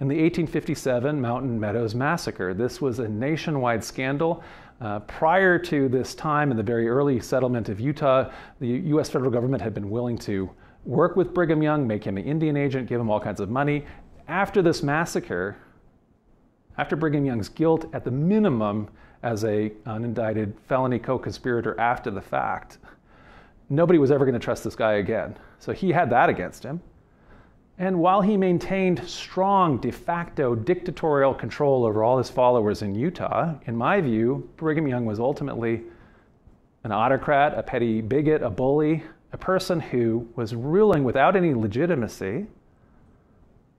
in the eighteen fifty-seven Mountain Meadows Massacre. This was a nationwide scandal. Uh, prior to this time, in the very early settlement of Utah, the U S federal government had been willing to work with Brigham Young, make him an Indian agent, give him all kinds of money. After this massacre, after Brigham Young's guilt, at the minimum, as an unindicted felony co-conspirator after the fact, nobody was ever going to trust this guy again. So he had that against him. And while he maintained strong, de facto, dictatorial control over all his followers in Utah, in my view, Brigham Young was ultimately an autocrat, a petty bigot, a bully, a person who was ruling without any legitimacy,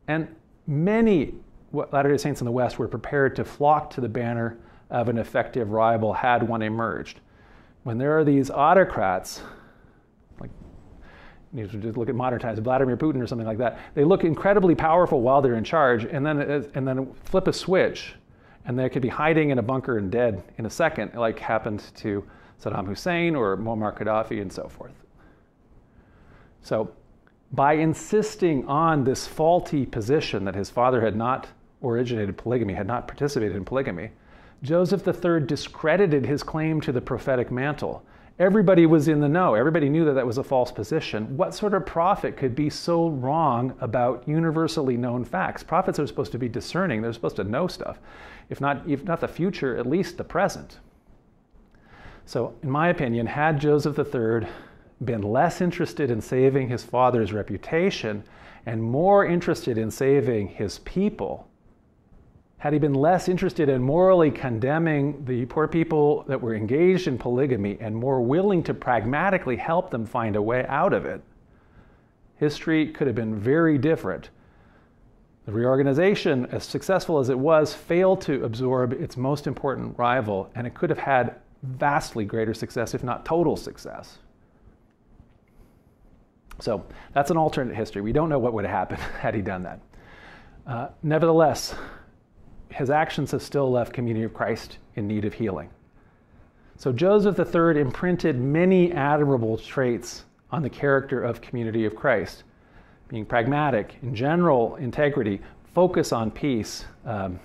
and many Latter-day Saints in the West were prepared to flock to the banner of an effective rival had one emerged. When there are these autocrats, like you just look at modern times, Vladimir Putin or something like that, they look incredibly powerful while they're in charge, and then and then flip a switch, and they could be hiding in a bunker and dead in a second, like happened to Saddam Hussein or Muammar Gaddafi and so forth. So, by insisting on this faulty position that his father had not originated polygamy, had not participated in polygamy, Joseph the third discredited his claim to the prophetic mantle. Everybody was in the know. Everybody knew that that was a false position. What sort of prophet could be so wrong about universally known facts? Prophets are supposed to be discerning. They're supposed to know stuff. If not, if not the future, at least the present. So, in my opinion, had Joseph the third been less interested in saving his father's reputation and more interested in saving his people, had he been less interested in morally condemning the poor people that were engaged in polygamy and more willing to pragmatically help them find a way out of it, history could have been very different. The reorganization, as successful as it was, failed to absorb its most important rival, and it could have had vastly greater success, if not total success. So that's an alternate history. We don't know what would have happened had he done that. Uh, nevertheless, his actions have still left Community of Christ in need of healing. So Joseph the third imprinted many admirable traits on the character of Community of Christ, being pragmatic, in general integrity, focus on peace, um,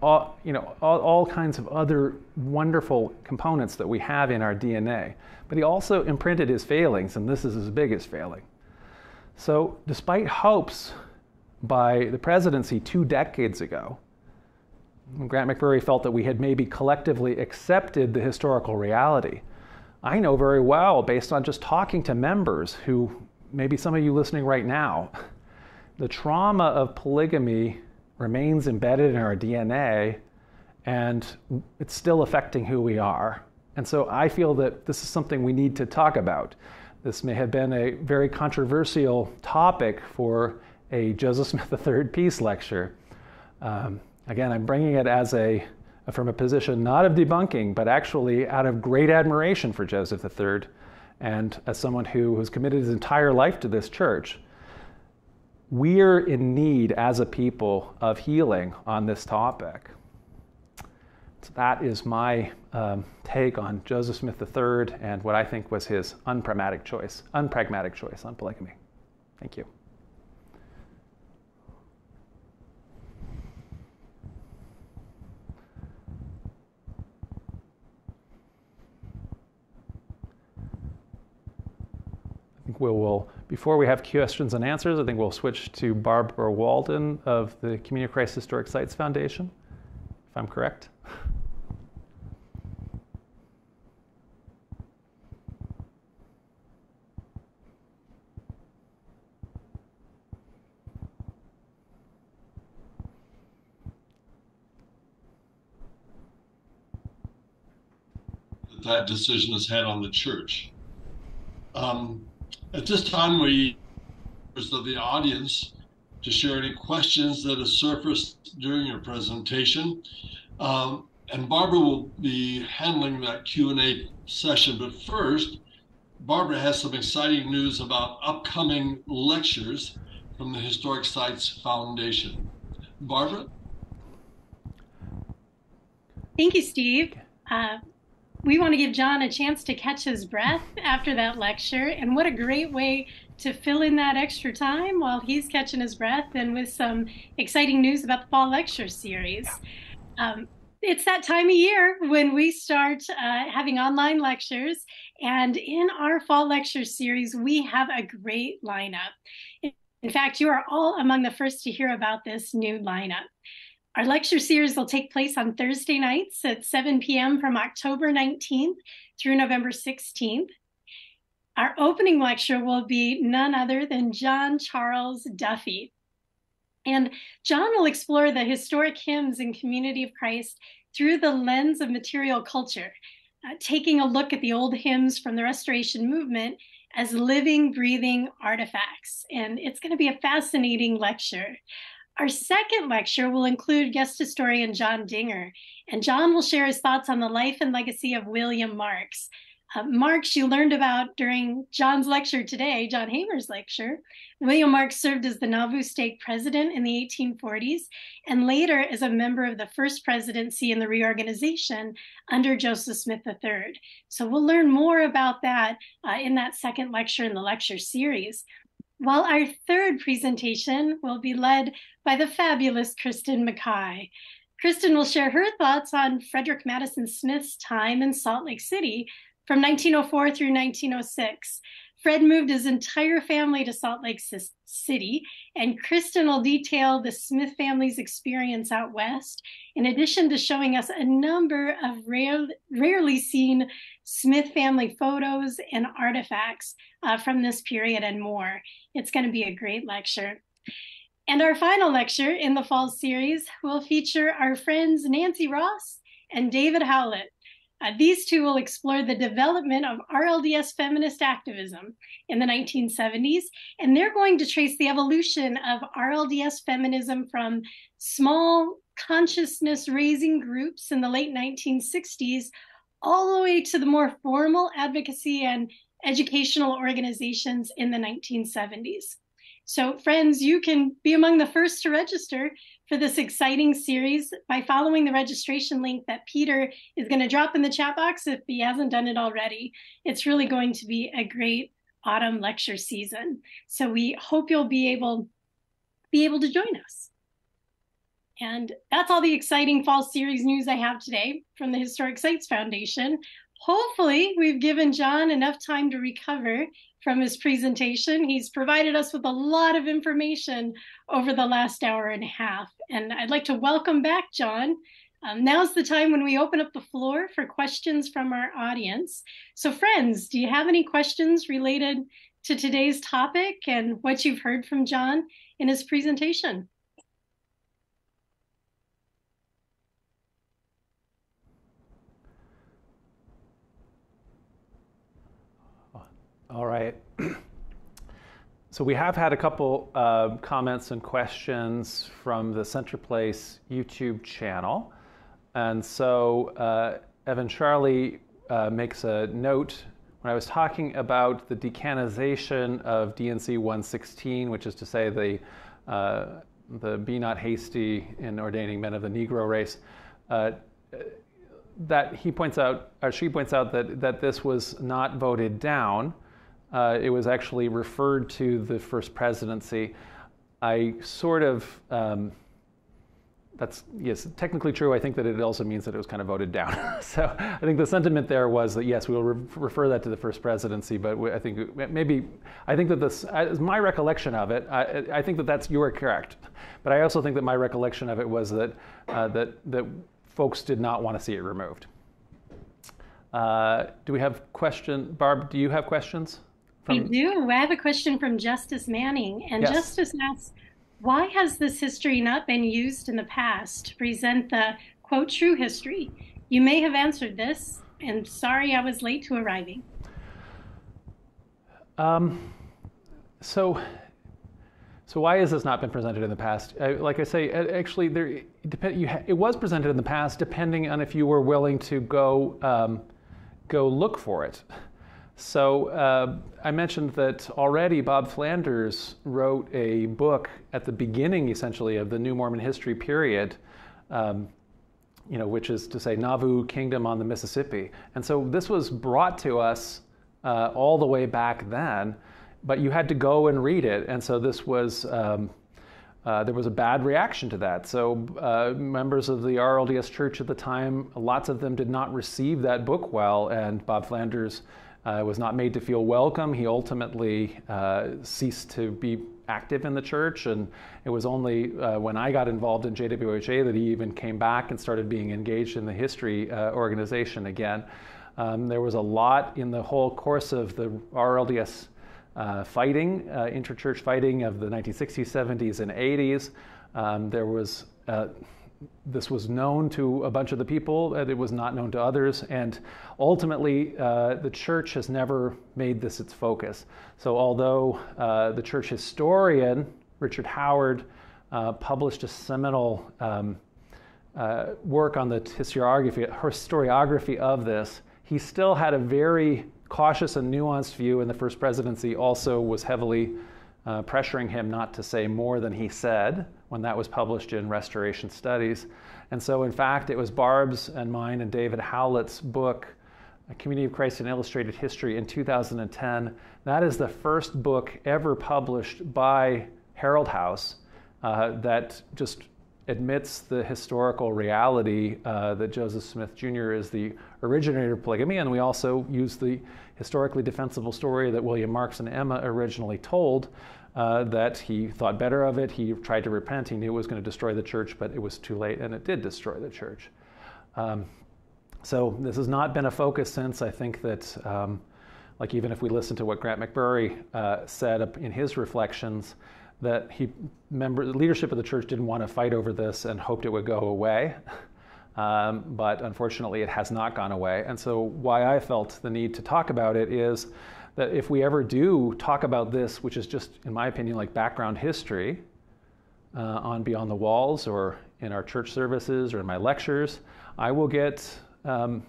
all, you know, all, all kinds of other wonderful components that we have in our D N A. But he also imprinted his failings, and this is his biggest failing. So despite hopes by the presidency two decades ago, Grant McMurray felt that we had maybe collectively accepted the historical reality. I know very well, based on just talking to members who, maybe some of you listening right now, the trauma of polygamy remains embedded in our D N A, and it's still affecting who we are. And so I feel that this is something we need to talk about. This may have been a very controversial topic for a Joseph Smith the third peace lecture. Um, Again, I'm bringing it as a, from a position not of debunking, but actually out of great admiration for Joseph the third, and as someone who has committed his entire life to this church. We're in need as a people of healing on this topic. So that is my um, take on Joseph Smith the third and what I think was his unpragmatic choice, unpragmatic choice on polygamy. Thank you. We'll, we'll, before we have questions and answers, I think we'll switch to Barbara Walden of the Community of Christ Historic Sites Foundation, if I'm correct. That decision has had on the church. Um, At this time, we ask the audience to share any questions that have surfaced during your presentation. Um, and Barbara will be handling that Q and A session. But first, Barbara has some exciting news about upcoming lectures from the Historic Sites Foundation. Barbara? Thank you, Steve. Uh We want to give John a chance to catch his breath after that lecture, and what a great way to fill in that extra time while he's catching his breath and with some exciting news about the fall lecture series. Um, it's that time of year when we start uh, having online lectures, and in our fall lecture series, we have a great lineup. In fact, you are all among the first to hear about this new lineup. Our lecture series will take place on Thursday nights at seven p m from October nineteenth through November sixteenth. Our opening lecture will be none other than John Charles Duffy. And John will explore the historic hymns and Community of Christ through the lens of material culture, uh, taking a look at the old hymns from the Restoration movement as living, breathing artifacts. And it's going to be a fascinating lecture. Our second lecture will include guest historian John Dinger, and John will share his thoughts on the life and legacy of William Marks. Uh, Marks, you learned about during John's lecture today, John Hamer's lecture. William Marks served as the Nauvoo State President in the eighteen forties, and later as a member of the First Presidency in the reorganization under Joseph Smith the third. So we'll learn more about that uh, in that second lecture in the lecture series. While our third presentation will be led by the fabulous Kristen Mackay. Kristen will share her thoughts on Frederick Madison Smith's time in Salt Lake City from nineteen oh four through nineteen oh six. Fred moved his entire family to Salt Lake City, and Kristen will detail the Smith family's experience out west, in addition to showing us a number of rare, rarely seen Smith family photos and artifacts uh, from this period and more. It's going to be a great lecture. And our final lecture in the fall series will feature our friends Nancy Ross and David Howlett. Uh, these two will explore the development of R L D S feminist activism in the nineteen seventies, and they're going to trace the evolution of R L D S feminism from small consciousness-raising groups in the late nineteen sixties all the way to the more formal advocacy and educational organizations in the nineteen seventies. So friends, you can be among the first to register for this exciting series by following the registration link that Peter is going to drop in the chat box if he hasn't done it already. It's really going to be a great autumn lecture season. So we hope you'll be able, be able to join us. And that's all the exciting fall series news I have today from the Historic Sites Foundation. Hopefully we've given John enough time to recover from his presentation. He's provided us with a lot of information over the last hour and a half. And I'd like to welcome back John. Um, now's the time when we open up the floor for questions from our audience. So friends, do you have any questions related to today's topic and what you've heard from John in his presentation? All right. So we have had a couple uh, comments and questions from the Center Place YouTube channel. And so uh, Evan Charlie uh, makes a note. When I was talking about the decanization of D and C one sixteen, which is to say the, uh, the be not hasty in ordaining men of the Negro race, uh, that he points out, or she points out that, that this was not voted down. Uh, it was actually referred to the first presidency. I sort of, um, that's, yes, technically true. I think that it also means that it was kind of voted down. So I think the sentiment there was that, yes, we will re refer that to the first presidency, but I think maybe, I think that this, as my recollection of it, I, I think that that's, you are correct. But I also think that my recollection of it was that, uh, that, that folks did not want to see it removed. Uh, do we have question, Barb, do you have questions? We do. I have a question from Justice Manning. And yes. Justice asks, why has this history not been used in the past to present the, quote, true history? You may have answered this, and sorry I was late to arriving. Um, so, so why has this not been presented in the past? I, like I say, actually, there, it, depend, you ha, it was presented in the past, depending on if you were willing to go, um, go look for it. So uh, I mentioned that already Bob Flanders wrote a book at the beginning, essentially, of the New Mormon history period, um, you know, which is to say Nauvoo Kingdom on the Mississippi. And so this was brought to us uh, all the way back then, but you had to go and read it. And so this was, um, uh, there was a bad reaction to that. So uh, members of the R L D S Church at the time, lots of them did not receive that book well, and Bob Flanders Uh, was not made to feel welcome. He ultimately uh, ceased to be active in the church, and it was only uh, when I got involved in J W H A that he even came back and started being engaged in the history uh, organization again. Um, there was a lot in the whole course of the R L D S uh, fighting, uh, interchurch fighting of the nineteen sixties, seventies, and eighties. Um, there was uh, This was known to a bunch of the people, and it was not known to others, and ultimately uh, the church has never made this its focus. So although uh, the church historian, Richard Howard, uh, published a seminal um, uh, work on the historiography, historiography of this, he still had a very cautious and nuanced view, and the first presidency also was heavily Uh, pressuring him not to say more than he said when that was published in Restoration Studies. And so, in fact, it was Barb's and mine and David Howlett's book, Community of Christ and Illustrated History, in two thousand ten. That is the first book ever published by Harold House uh, that just admits the historical reality uh, that Joseph Smith Junior is the originator of polygamy, and we also use the historically defensible story that William Marks and Emma originally told, uh, that he thought better of it, he tried to repent, he knew it was going to destroy the church, but it was too late, and it did destroy the church. Um, so this has not been a focus since. I think that, um, like even if we listen to what Grant McMurray uh, said up in his reflections, that he, member, the leadership of the church didn't want to fight over this and hoped it would go away. Um, but unfortunately, it has not gone away. And so why I felt the need to talk about it is that if we ever do talk about this, which is just, in my opinion, like background history uh, on Beyond the Walls or in our church services or in my lectures, I will get um,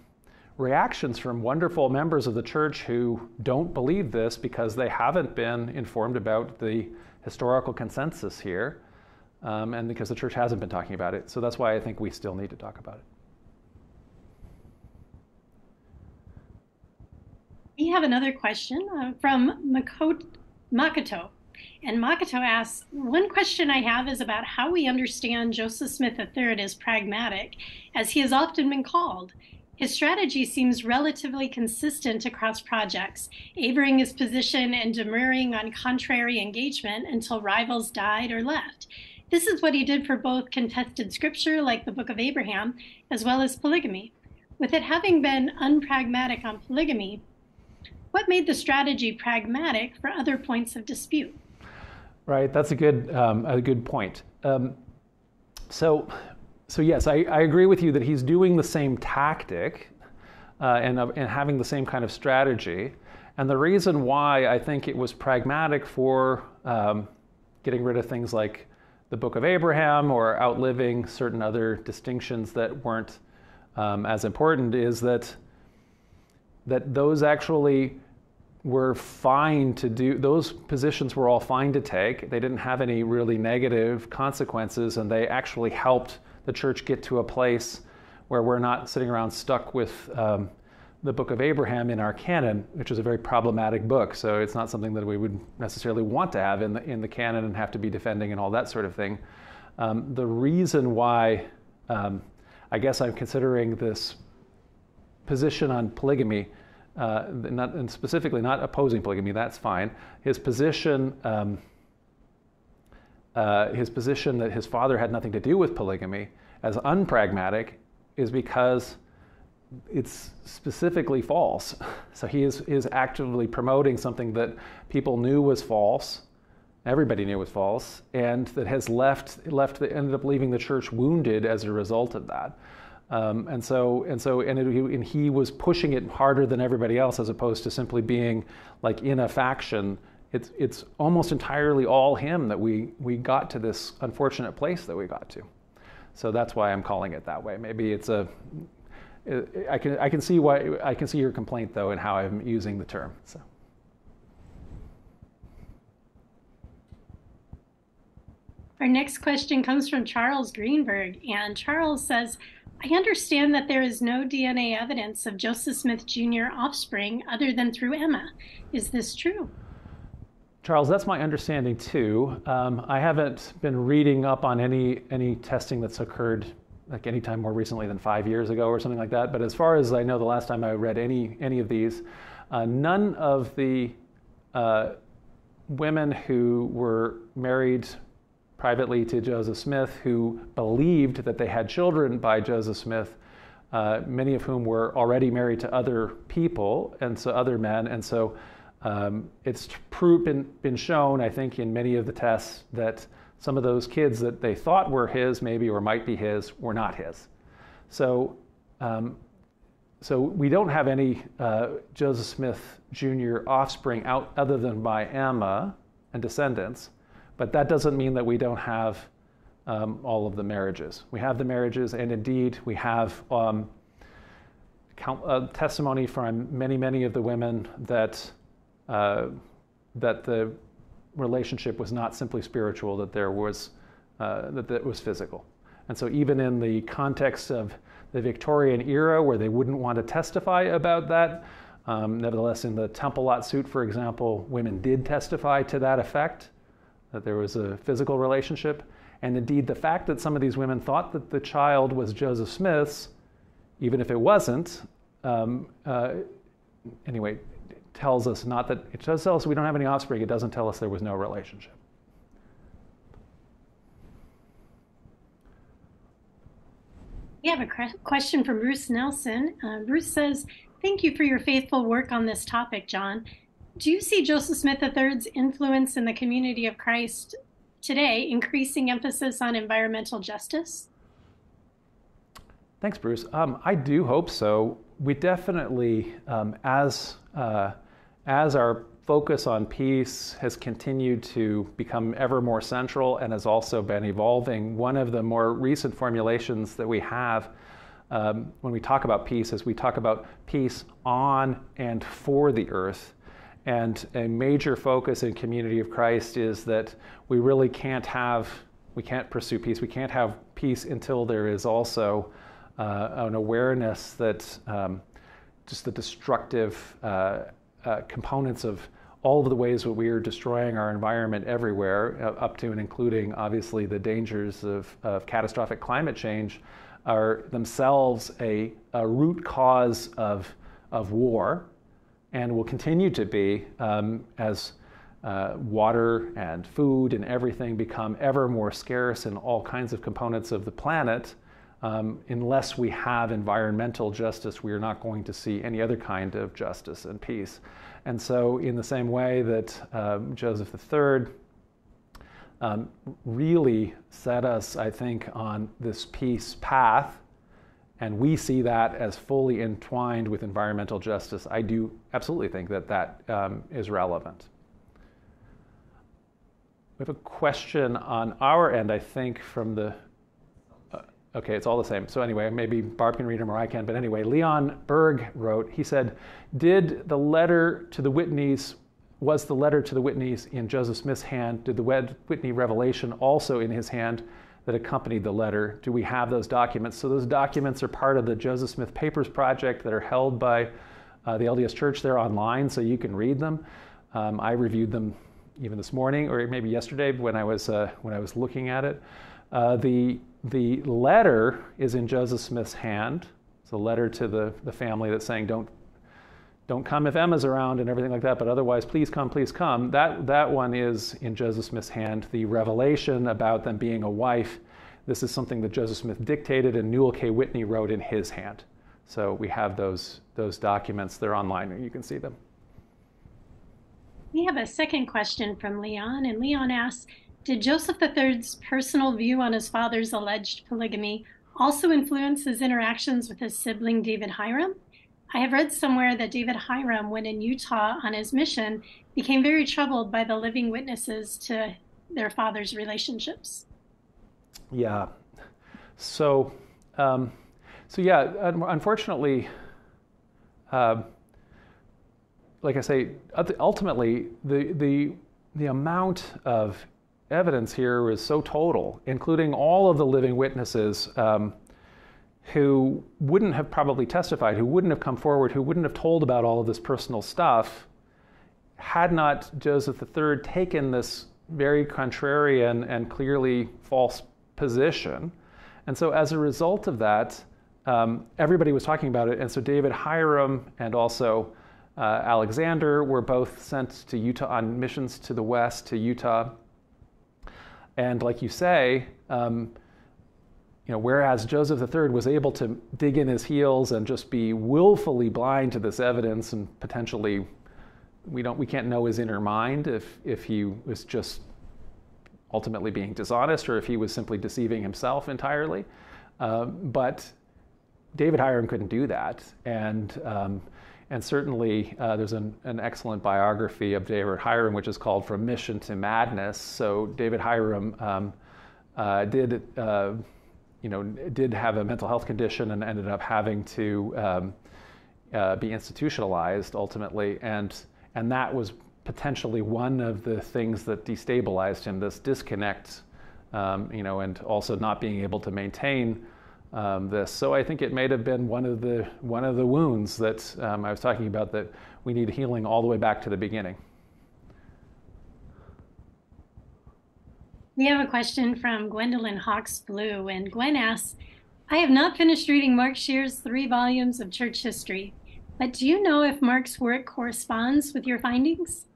reactions from wonderful members of the church who don't believe this because they haven't been informed about the historical consensus here, um, and because the church hasn't been talking about it. So that's why I think we still need to talk about it. We have another question uh, from Makoto. And Makoto asks, one question I have is about how we understand Joseph Smith the third as pragmatic, as he has often been called. His strategy seems relatively consistent across projects, avering his position and demurring on contrary engagement until rivals died or left. This is what he did for both contested scripture, like the Book of Abraham, as well as polygamy. With it having been unpragmatic on polygamy, what made the strategy pragmatic for other points of dispute? Right, that's a good, um, a good point. Um, so. So yes, I, I agree with you that he's doing the same tactic uh, and, uh, and having the same kind of strategy. And the reason why I think it was pragmatic for um, getting rid of things like the Book of Abraham or outliving certain other distinctions that weren't um, as important is that, that those actually were fine to do, those positions were all fine to take. They didn't have any really negative consequences, and they actually helped the church get to a place where we're not sitting around stuck with um, the Book of Abraham in our canon, which is a very problematic book. So it's not something that we would necessarily want to have in the, in the canon and have to be defending and all that sort of thing. Um, the reason why um, I guess I'm considering this position on polygamy, uh, not, and specifically not opposing polygamy, that's fine. His position um, Uh, his position that his father had nothing to do with polygamy as unpragmatic is because it's specifically false. So he is, is actively promoting something that people knew was false, everybody knew was false, and that has left, left the, ended up leaving the church wounded as a result of that. Um, and so, and so, and, it, and he was pushing it harder than everybody else, as opposed to simply being like in a faction. It's, it's almost entirely all him that we, we got to this unfortunate place that we got to. So that's why I'm calling it that way. Maybe it's a, I can, I can see why, I can see your complaint though in how I'm using the term. So. Our next question comes from Charles Greenberg, and Charles says, I understand that there is no D N A evidence of Joseph Smith Junior offspring other than through Emma. Is this true? Charles, that's my understanding too. Um, I haven't been reading up on any any testing that's occurred like any time more recently than five years ago or something like that. But as far as I know, the last time I read any any of these, uh, none of the uh, women who were married privately to Joseph Smith who believed that they had children by Joseph Smith, uh, many of whom were already married to other people and so other men, and so. Um, it's been, been shown, I think, in many of the tests that some of those kids that they thought were his, maybe, or might be his, were not his. So, um, so we don't have any uh, Joseph Smith Junior offspring out other than by Emma and descendants, but that doesn't mean that we don't have um, all of the marriages. We have the marriages, and indeed, we have um, count, uh, testimony from many, many of the women that Uh, that the relationship was not simply spiritual, that there was uh, that it was physical. And so even in the context of the Victorian era, where they wouldn't want to testify about that, um, nevertheless, in the Temple Lot suit, for example, women did testify to that effect, that there was a physical relationship. And indeed, the fact that some of these women thought that the child was Joseph Smith's, even if it wasn't, um, uh, anyway, tells us not that, it does tell us we don't have any offspring, it doesn't tell us there was no relationship. We have a question from Bruce Nelson. Uh, Bruce says, thank you for your faithful work on this topic, John. Do you see Joseph Smith the third's influence in the Community of Christ today, increasing emphasis on environmental justice? Thanks, Bruce. Um, I do hope so. We definitely, um, as uh, as our focus on peace has continued to become ever more central and has also been evolving, one of the more recent formulations that we have um, when we talk about peace is we talk about peace on and for the earth. And a major focus in Community of Christ is that we really can't have, we can't pursue peace. We can't have peace until there is also uh, an awareness that um, just the destructive uh, uh, components of all of the ways that we are destroying our environment everywhere, uh, up to and including, obviously, the dangers of, of catastrophic climate change, are themselves a, a root cause of, of war, and will continue to be um, as uh, water and food and everything become ever more scarce in all kinds of components of the planet. Um, unless we have environmental justice, we are not going to see any other kind of justice and peace. And so in the same way that um, Joseph the third um, really set us, I think, on this peace path, and we see that as fully entwined with environmental justice, I do absolutely think that that um, is relevant. We have a question on our end, I think, from the... Uh, okay, it's all the same. So anyway, maybe Barb can read them or I can. But anyway, Leon Berg wrote, he said, did the letter to the Whitneys, was the letter to the Whitneys in Joseph Smith's hand? Did the Whitney revelation also in his hand that accompanied the letter? Do we have those documents? So those documents are part of the Joseph Smith Papers Project that are held by uh, the L D S Church. They're online, so you can read them. Um, I reviewed them even this morning, or maybe yesterday when I was uh, when I was looking at it. Uh, the the letter is in Joseph Smith's hand. It's a letter to the the family that's saying don't don't come if Emma's around and everything like that, but otherwise, please come, please come. That, that one is in Joseph Smith's hand. The revelation about them being a wife, this is something that Joseph Smith dictated and Newell K. Whitney wrote in his hand. So we have those, those documents. They're online and you can see them. We have a second question from Leon, and Leon asks, did Joseph the third's personal view on his father's alleged polygamy also influence his interactions with his sibling David Hyrum? I have read somewhere that David Hyrum, when in Utah on his mission, became very troubled by the living witnesses to their father's relationships. Yeah. So, um, so yeah, unfortunately, uh, like I say, ultimately, the, the, the amount of evidence here was so total, including all of the living witnesses, um, who wouldn't have probably testified, who wouldn't have come forward, who wouldn't have told about all of this personal stuff, had not Joseph the third taken this very contrarian and clearly false position. And so as a result of that, um, everybody was talking about it. And so David Hyrum and also uh, Alexander were both sent to Utah on missions to the west, to Utah. And like you say, um, you know, whereas Joseph the third was able to dig in his heels and just be willfully blind to this evidence, and potentially, we don't, we can't know his inner mind if if he was just ultimately being dishonest or if he was simply deceiving himself entirely. Uh, but David Hyrum couldn't do that, and um, and certainly uh, there's an, an excellent biography of David Hyrum which is called From Mission to Madness. So David Hyrum um, uh, did. Uh, you know, did have a mental health condition and ended up having to um, uh, be institutionalized ultimately. And, and that was potentially one of the things that destabilized him, this disconnect, um, you know, and also not being able to maintain um, this. So I think it may have been one of the, one of the wounds that um, I was talking about, that we need healing all the way back to the beginning. We have a question from Gwendolyn Hawks Blue, and Gwen asks, I have not finished reading Mark Shear's three volumes of church history, but do you know if Mark's work corresponds with your findings?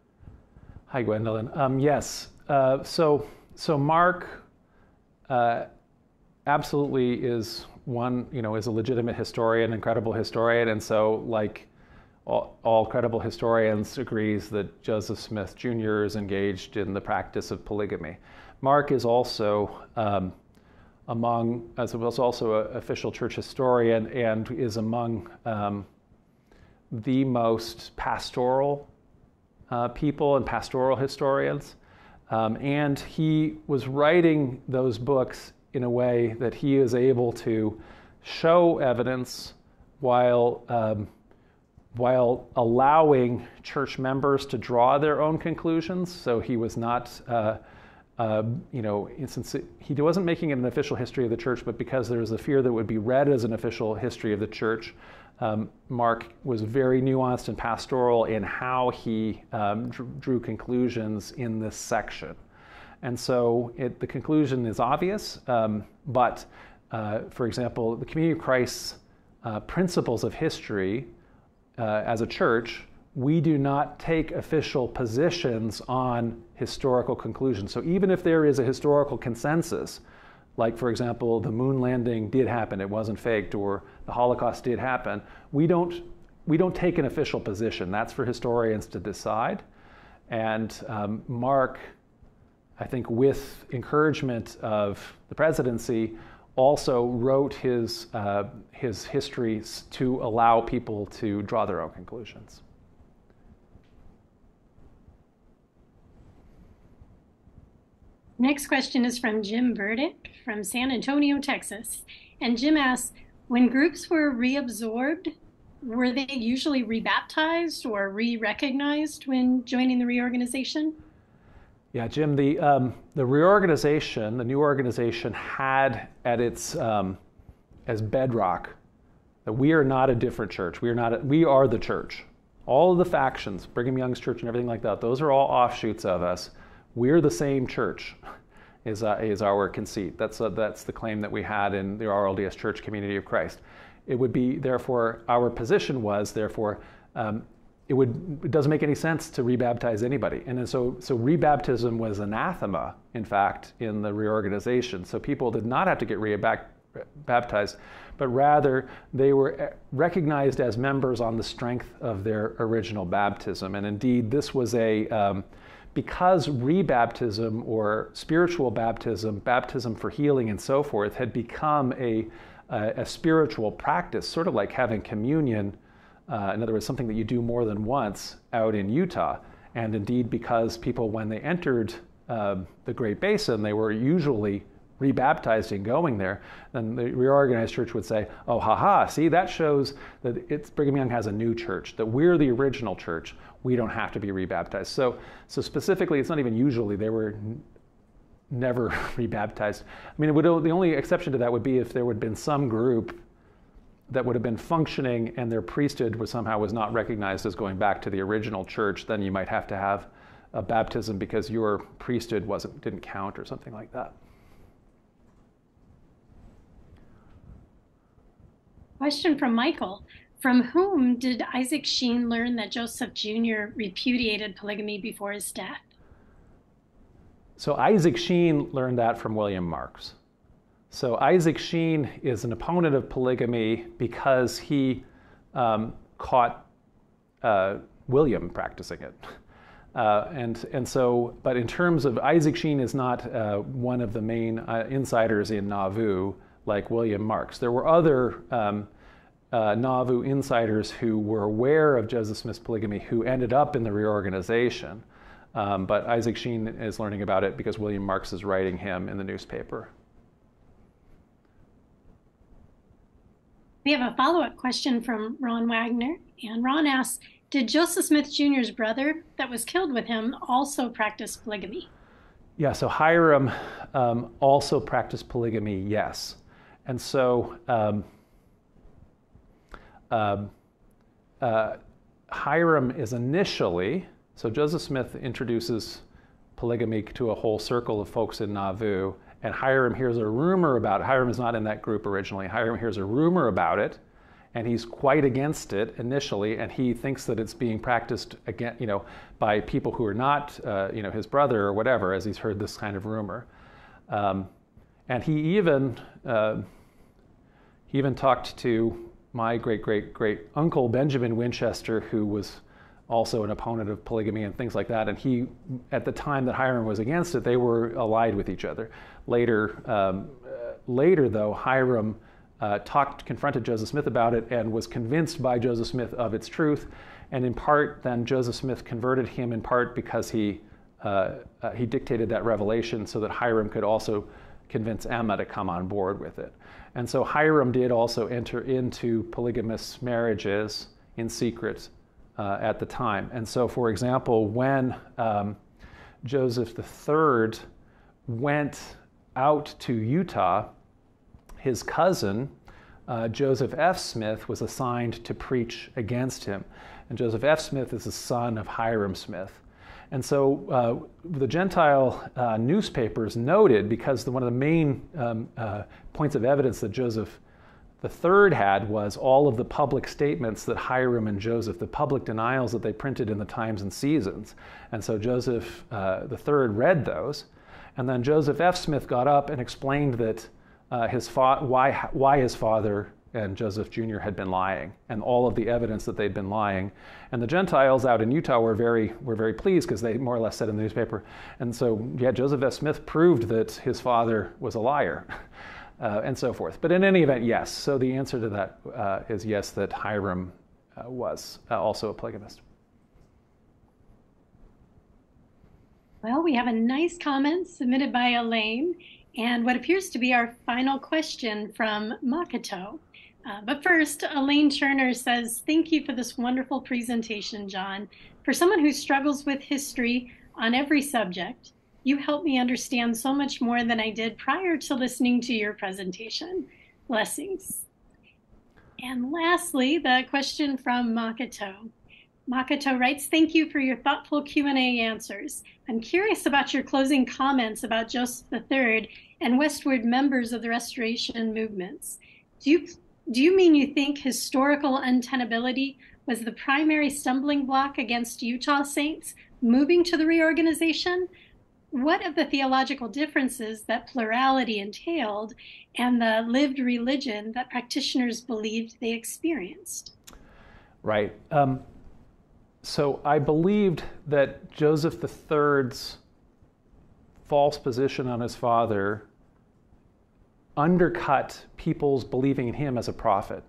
Hi, Gwendolyn. Um, yes. Uh, so, so Mark uh, absolutely is one, you know, is a legitimate historian, incredible historian, and so like All, all credible historians agrees that Joseph Smith Junior is engaged in the practice of polygamy. Mark is also um, among, as well as also an official church historian, and is among um, the most pastoral uh, people and pastoral historians. Um, and he was writing those books in a way that he is able to show evidence while um, while allowing church members to draw their own conclusions. So he was not, uh, uh, you know, since it, he wasn't making it an official history of the church, but because there was a fear that it would be read as an official history of the church, um, Mark was very nuanced and pastoral in how he um, drew, drew conclusions in this section. And so it, the conclusion is obvious, um, but uh, for example, the Community of Christ's uh, principles of history, Uh, as a church, we do not take official positions on historical conclusions. So even if there is a historical consensus, like for example, the moon landing did happen, it wasn't faked, or the Holocaust did happen, we don't, we don't take an official position. That's for historians to decide. And um, Mark, I think with encouragement of the presidency, also wrote his, uh, his histories to allow people to draw their own conclusions. Next question is from Jim Burdick from San Antonio, Texas. And Jim asks, when groups were reabsorbed, were they usually rebaptized or re-recognized when joining the reorganization? Yeah, Jim, the, um, the reorganization, the new organization had at its, um, as bedrock, that we are not a different church. We are not, a, we are the church. All of the factions, Brigham Young's church and everything like that, those are all offshoots of us. We're the same church, is, uh, is our conceit. That's, uh, that's the claim that we had in the R L D S Church Community of Christ. It would be, therefore, our position was, therefore, um, It, would, it doesn't make any sense to rebaptize anybody. And so, so rebaptism was anathema, in fact, in the reorganization. So people did not have to get rebaptized, but rather they were recognized as members on the strength of their original baptism. And indeed, this was a, um, because rebaptism or spiritual baptism, baptism for healing and so forth, had become a, a, a spiritual practice, sort of like having communion. Uh, in other words, something that you do more than once out in Utah. And indeed, because people, when they entered uh, the Great Basin, they were usually rebaptized and going there. And the reorganized church would say, oh, haha, see, that shows that it's, Brigham Young has a new church, that we're the original church. We don't have to be rebaptized. So, so specifically, it's not even usually. They were never rebaptized. I mean, it would, the only exception to that would be if there would have been some group that would have been functioning and their priesthood was somehow was not recognized as going back to the original church, then you might have to have a baptism because your priesthood wasn't, didn't count or something like that. Question from Michael. From whom did Isaac Sheen learn that Joseph Junior repudiated polygamy before his death? So Isaac Sheen learned that from William Marks. So Isaac Sheen is an opponent of polygamy because he um, caught uh, William practicing it. Uh, and, and so, but in terms of, Isaac Sheen is not uh, one of the main uh, insiders in Nauvoo like William Marks. There were other um, uh, Nauvoo insiders who were aware of Joseph Smith's polygamy who ended up in the reorganization. Um, but Isaac Sheen is learning about it because William Marks is writing him in the newspaper. We have a follow-up question from Ron Wagner, and Ron asks, did Joseph Smith Junior's brother that was killed with him also practice polygamy? Yeah, so Hyrum um, also practiced polygamy, yes. And so um, um, uh, Hyrum is initially, so Joseph Smith introduces polygamy to a whole circle of folks in Nauvoo, and Hyrum hears a rumor about it. Hyrum is not in that group originally. Hyrum hears a rumor about it, and he's quite against it initially, and he thinks that it's being practiced again, you know, by people who are not, uh, you know, his brother or whatever, as he's heard this kind of rumor. Um, and he even, uh, he even talked to my great-great-great-uncle Benjamin Winchester, who was also an opponent of polygamy and things like that. And he, at the time that Hyrum was against it, they were allied with each other. Later, um, later though, Hyrum uh, talked, confronted Joseph Smith about it and was convinced by Joseph Smith of its truth. And in part, then Joseph Smith converted him in part because he, uh, uh, he dictated that revelation so that Hyrum could also convince Emma to come on board with it. And so Hyrum did also enter into polygamous marriages in secret uh, at the time. And so, for example, when um, Joseph the third went out to Utah, his cousin, uh, Joseph F. Smith, was assigned to preach against him. And Joseph F. Smith is the son of Hyrum Smith. And so uh, the Gentile uh, newspapers noted, because the, one of the main um, uh, points of evidence that Joseph the third had was all of the public statements that Hyrum and Joseph, the public denials that they printed in the Times and Seasons. And so Joseph uh, the third read those. And then Joseph F. Smith got up and explained that uh, his fa why, why his father and Joseph Junior had been lying, and all of the evidence that they'd been lying. And the Gentiles out in Utah were very, were very pleased, because they more or less said in the newspaper, and so, yeah, Joseph F. Smith proved that his father was a liar, uh, and so forth. But in any event, yes. So the answer to that uh, is yes, that Hyrum uh, was uh, also a polygamist. Well, we have a nice comment submitted by Elaine, and what appears to be our final question from Makoto. Uh, but first, Elaine Turner says, thank you for this wonderful presentation, John. For someone who struggles with history on every subject, you helped me understand so much more than I did prior to listening to your presentation. Blessings. And lastly, the question from Makoto. Makoto writes, thank you for your thoughtful Q and A answers. I'm curious about your closing comments about Joseph the third and westward members of the Restoration movements. Do you Do you mean you think historical untenability was the primary stumbling block against Utah saints moving to the reorganization? What of the theological differences that plurality entailed and the lived religion that practitioners believed they experienced? Right. Um, so I believed that Joseph the third's false position on his father undercut people's believing in him as a prophet.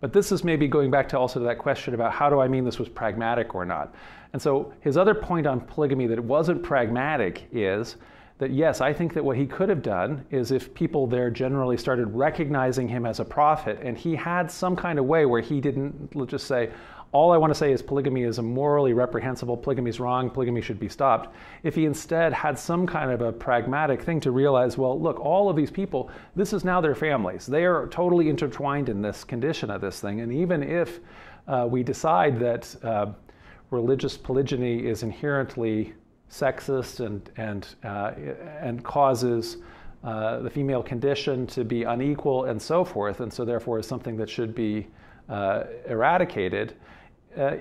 But this is maybe going back to also to that question about how do I mean this was pragmatic or not. And so his other point on polygamy that it wasn't pragmatic is that, yes, I think that what he could have done is if people there generally started recognizing him as a prophet, and he had some kind of way where he didn't, let's just say, all I want to say is polygamy is immorally reprehensible, polygamy is wrong, polygamy should be stopped. If he instead had some kind of a pragmatic thing to realize, well, look, all of these people, this is now their families. They are totally intertwined in this condition of this thing. And even if uh, we decide that uh, religious polygyny is inherently sexist and, and, uh, and causes uh, the female condition to be unequal and so forth, and so therefore is something that should be uh, eradicated, Uh,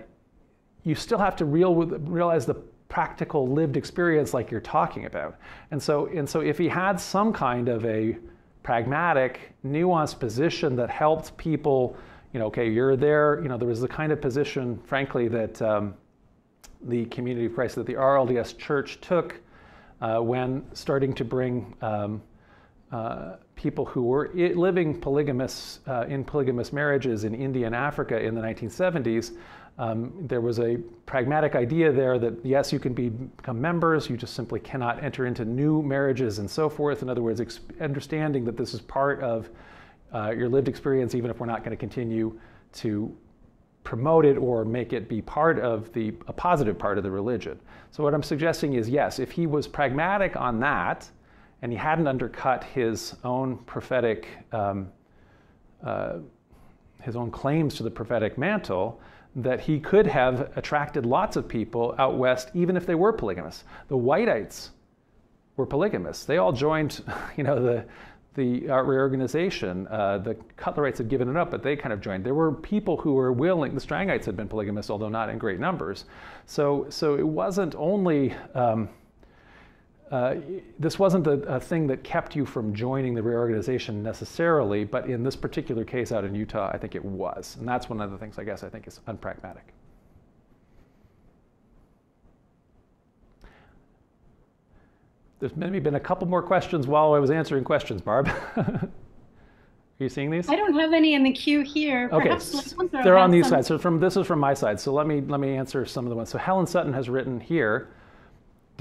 you still have to real with, realize the practical lived experience like you're talking about. And so, and so if he had some kind of a pragmatic, nuanced position that helped people, you know, okay, you're there, you know, there was the kind of position, frankly, that um, the Community of Christ, that the R L D S Church took uh, when starting to bring um, uh, people who were living polygamous, uh, in polygamous marriages in India and Africa in the nineteen seventies, um, there was a pragmatic idea there that, yes, you can be, become members, you just simply cannot enter into new marriages and so forth. In other words, ex understanding that this is part of uh, your lived experience, even if we're not going to continue to promote it or make it be part of the, a positive part of the religion. So what I'm suggesting is, yes, if he was pragmatic on that, and he hadn't undercut his own prophetic, um, uh, his own claims to the prophetic mantle, that he could have attracted lots of people out west, even if they were polygamous. The Whiteites were polygamous. They all joined, you know, the the uh, reorganization. Uh, the Cutlerites had given it up, but they kind of joined. There were people who were willing. The Strangites had been polygamous, although not in great numbers. So, so it wasn't only. Um, Uh, this wasn't a, a thing that kept you from joining the reorganization necessarily, but in this particular case out in Utah, I think it was. And that's one of the things I guess I think is unpragmatic. There's maybe been a couple more questions while I was answering questions, Barb. Are you seeing these? I don't have any in the queue here. Perhaps okay, so they're on these sides. So from, this is from my side. So let me, let me answer some of the ones. So Helen Sutton has written here,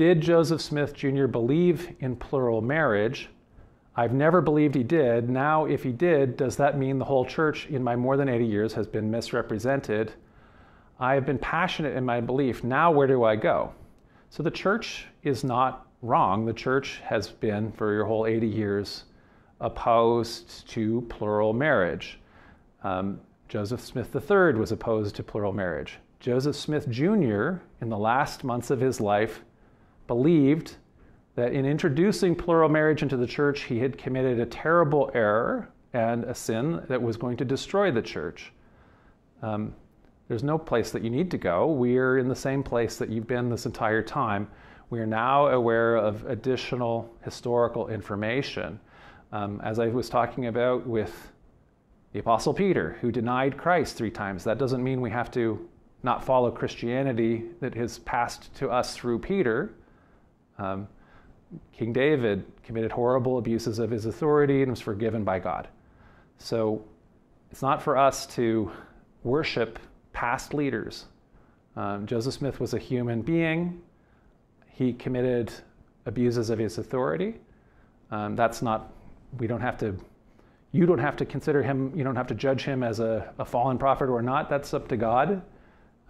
did Joseph Smith Junior believe in plural marriage? I've never believed he did. Now, if he did, does that mean the whole church in my more than eighty years has been misrepresented? I have been passionate in my belief. Now, where do I go? So the church is not wrong. The church has been, for your whole eighty years, opposed to plural marriage. Um, Joseph Smith the third was opposed to plural marriage. Joseph Smith Junior, in the last months of his life, believed that in introducing plural marriage into the church, he had committed a terrible error and a sin that was going to destroy the church. Um, there's no place that you need to go. We are in the same place that you've been this entire time. We are now aware of additional historical information. Um, as I was talking about with the Apostle Peter, who denied Christ three times, that doesn't mean we have to not follow Christianity that has passed to us through Peter. Um, King David committed horrible abuses of his authority and was forgiven by God. So it's not for us to worship past leaders. Um, Joseph Smith was a human being. He committed abuses of his authority. Um, that's not, we don't have to, you don't have to consider him, you don't have to judge him as a, a fallen prophet or not. That's up to God.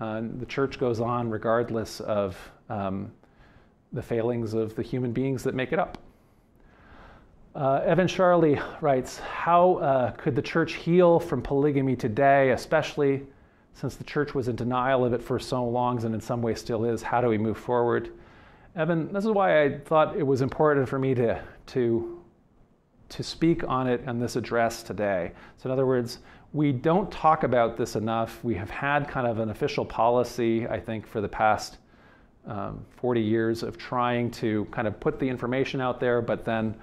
Uh, the church goes on regardless of um, the failings of the human beings that make it up. Uh, Evan Charley writes, how uh, could the church heal from polygamy today, especially since the church was in denial of it for so long and in some ways still is? How do we move forward? Evan, this is why I thought it was important for me to, to, to speak on it and this address today. So in other words, we don't talk about this enough. We have had kind of an official policy, I think, for the past um, forty years of trying to kind of put the information out there, but then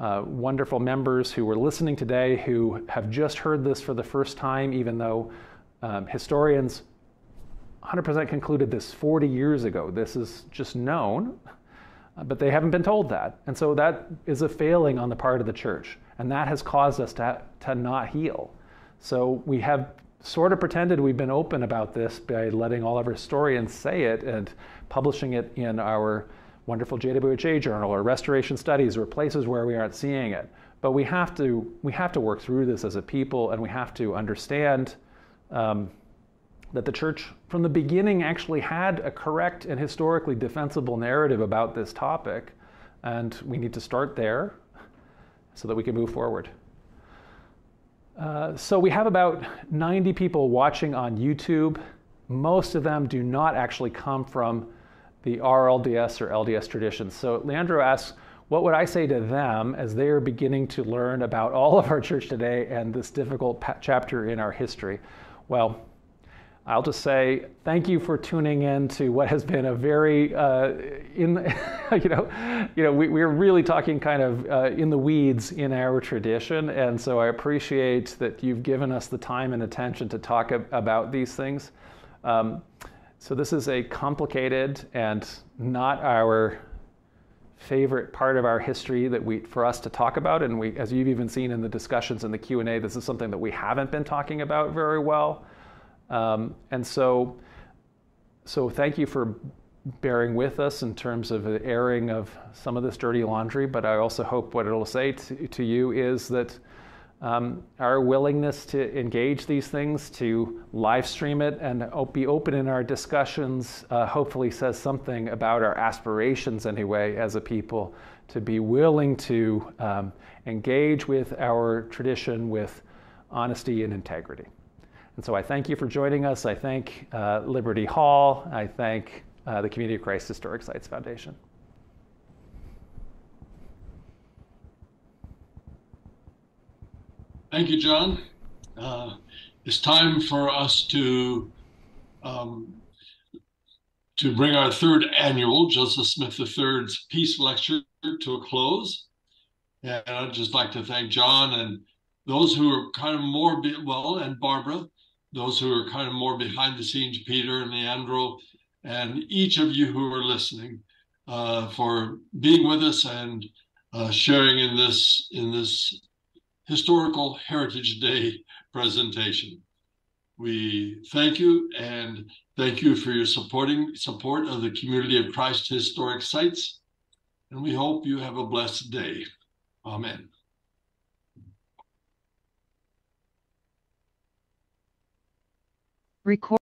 uh, wonderful members who were listening today who have just heard this for the first time, even though um, historians one hundred percent concluded this forty years ago. This is just known, but they haven't been told that. And so that is a failing on the part of the church, and that has caused us to, to not heal. So we have sort of pretended we've been open about this by letting all of our historians say it and publishing it in our wonderful J W H A journal or Restoration Studies or places where we aren't seeing it. But we have to, we have to work through this as a people, and we have to understand um, that the church from the beginning actually had a correct and historically defensible narrative about this topic. And we need to start there so that we can move forward. Uh, so we have about ninety people watching on YouTube. Most of them do not actually come from the R L D S or L D S traditions. So Leandro asks, what would I say to them as they are beginning to learn about all of our church today and this difficult chapter in our history? Well, I'll just say thank you for tuning in to what has been a very, uh, in, you know, you know, we, we're really talking kind of uh, in the weeds in our tradition, and so I appreciate that you've given us the time and attention to talk ab about these things. Um, so this is a complicated and not our favorite part of our history that we, for us to talk about, and we, as you've even seen in the discussions in the Q and A, this is something that we haven't been talking about very well. Um, and so, so thank you for bearing with us in terms of the airing of some of this dirty laundry, but I also hope what it'll say to, to you is that um, our willingness to engage these things, to live stream it, and be open in our discussions uh, hopefully says something about our aspirations anyway as a people, to be willing to um, engage with our tradition with honesty and integrity. And so I thank you for joining us. I thank uh, Liberty Hall. I thank uh, the Community of Christ Historic Sites Foundation. Thank you, John. Uh, it's time for us to, um, to bring our third annual Joseph Smith the third's Peace Lecture to a close. And I'd just like to thank John and those who are kind of more, well, and Barbara, those who are kind of more behind the scenes, Peter and Leandro, and each of you who are listening uh, for being with us and uh, sharing in this, in this historical Heritage Day presentation. We thank you, and thank you for your supporting support of the Community of Christ Historic Sites, and we hope you have a blessed day. Amen. Record.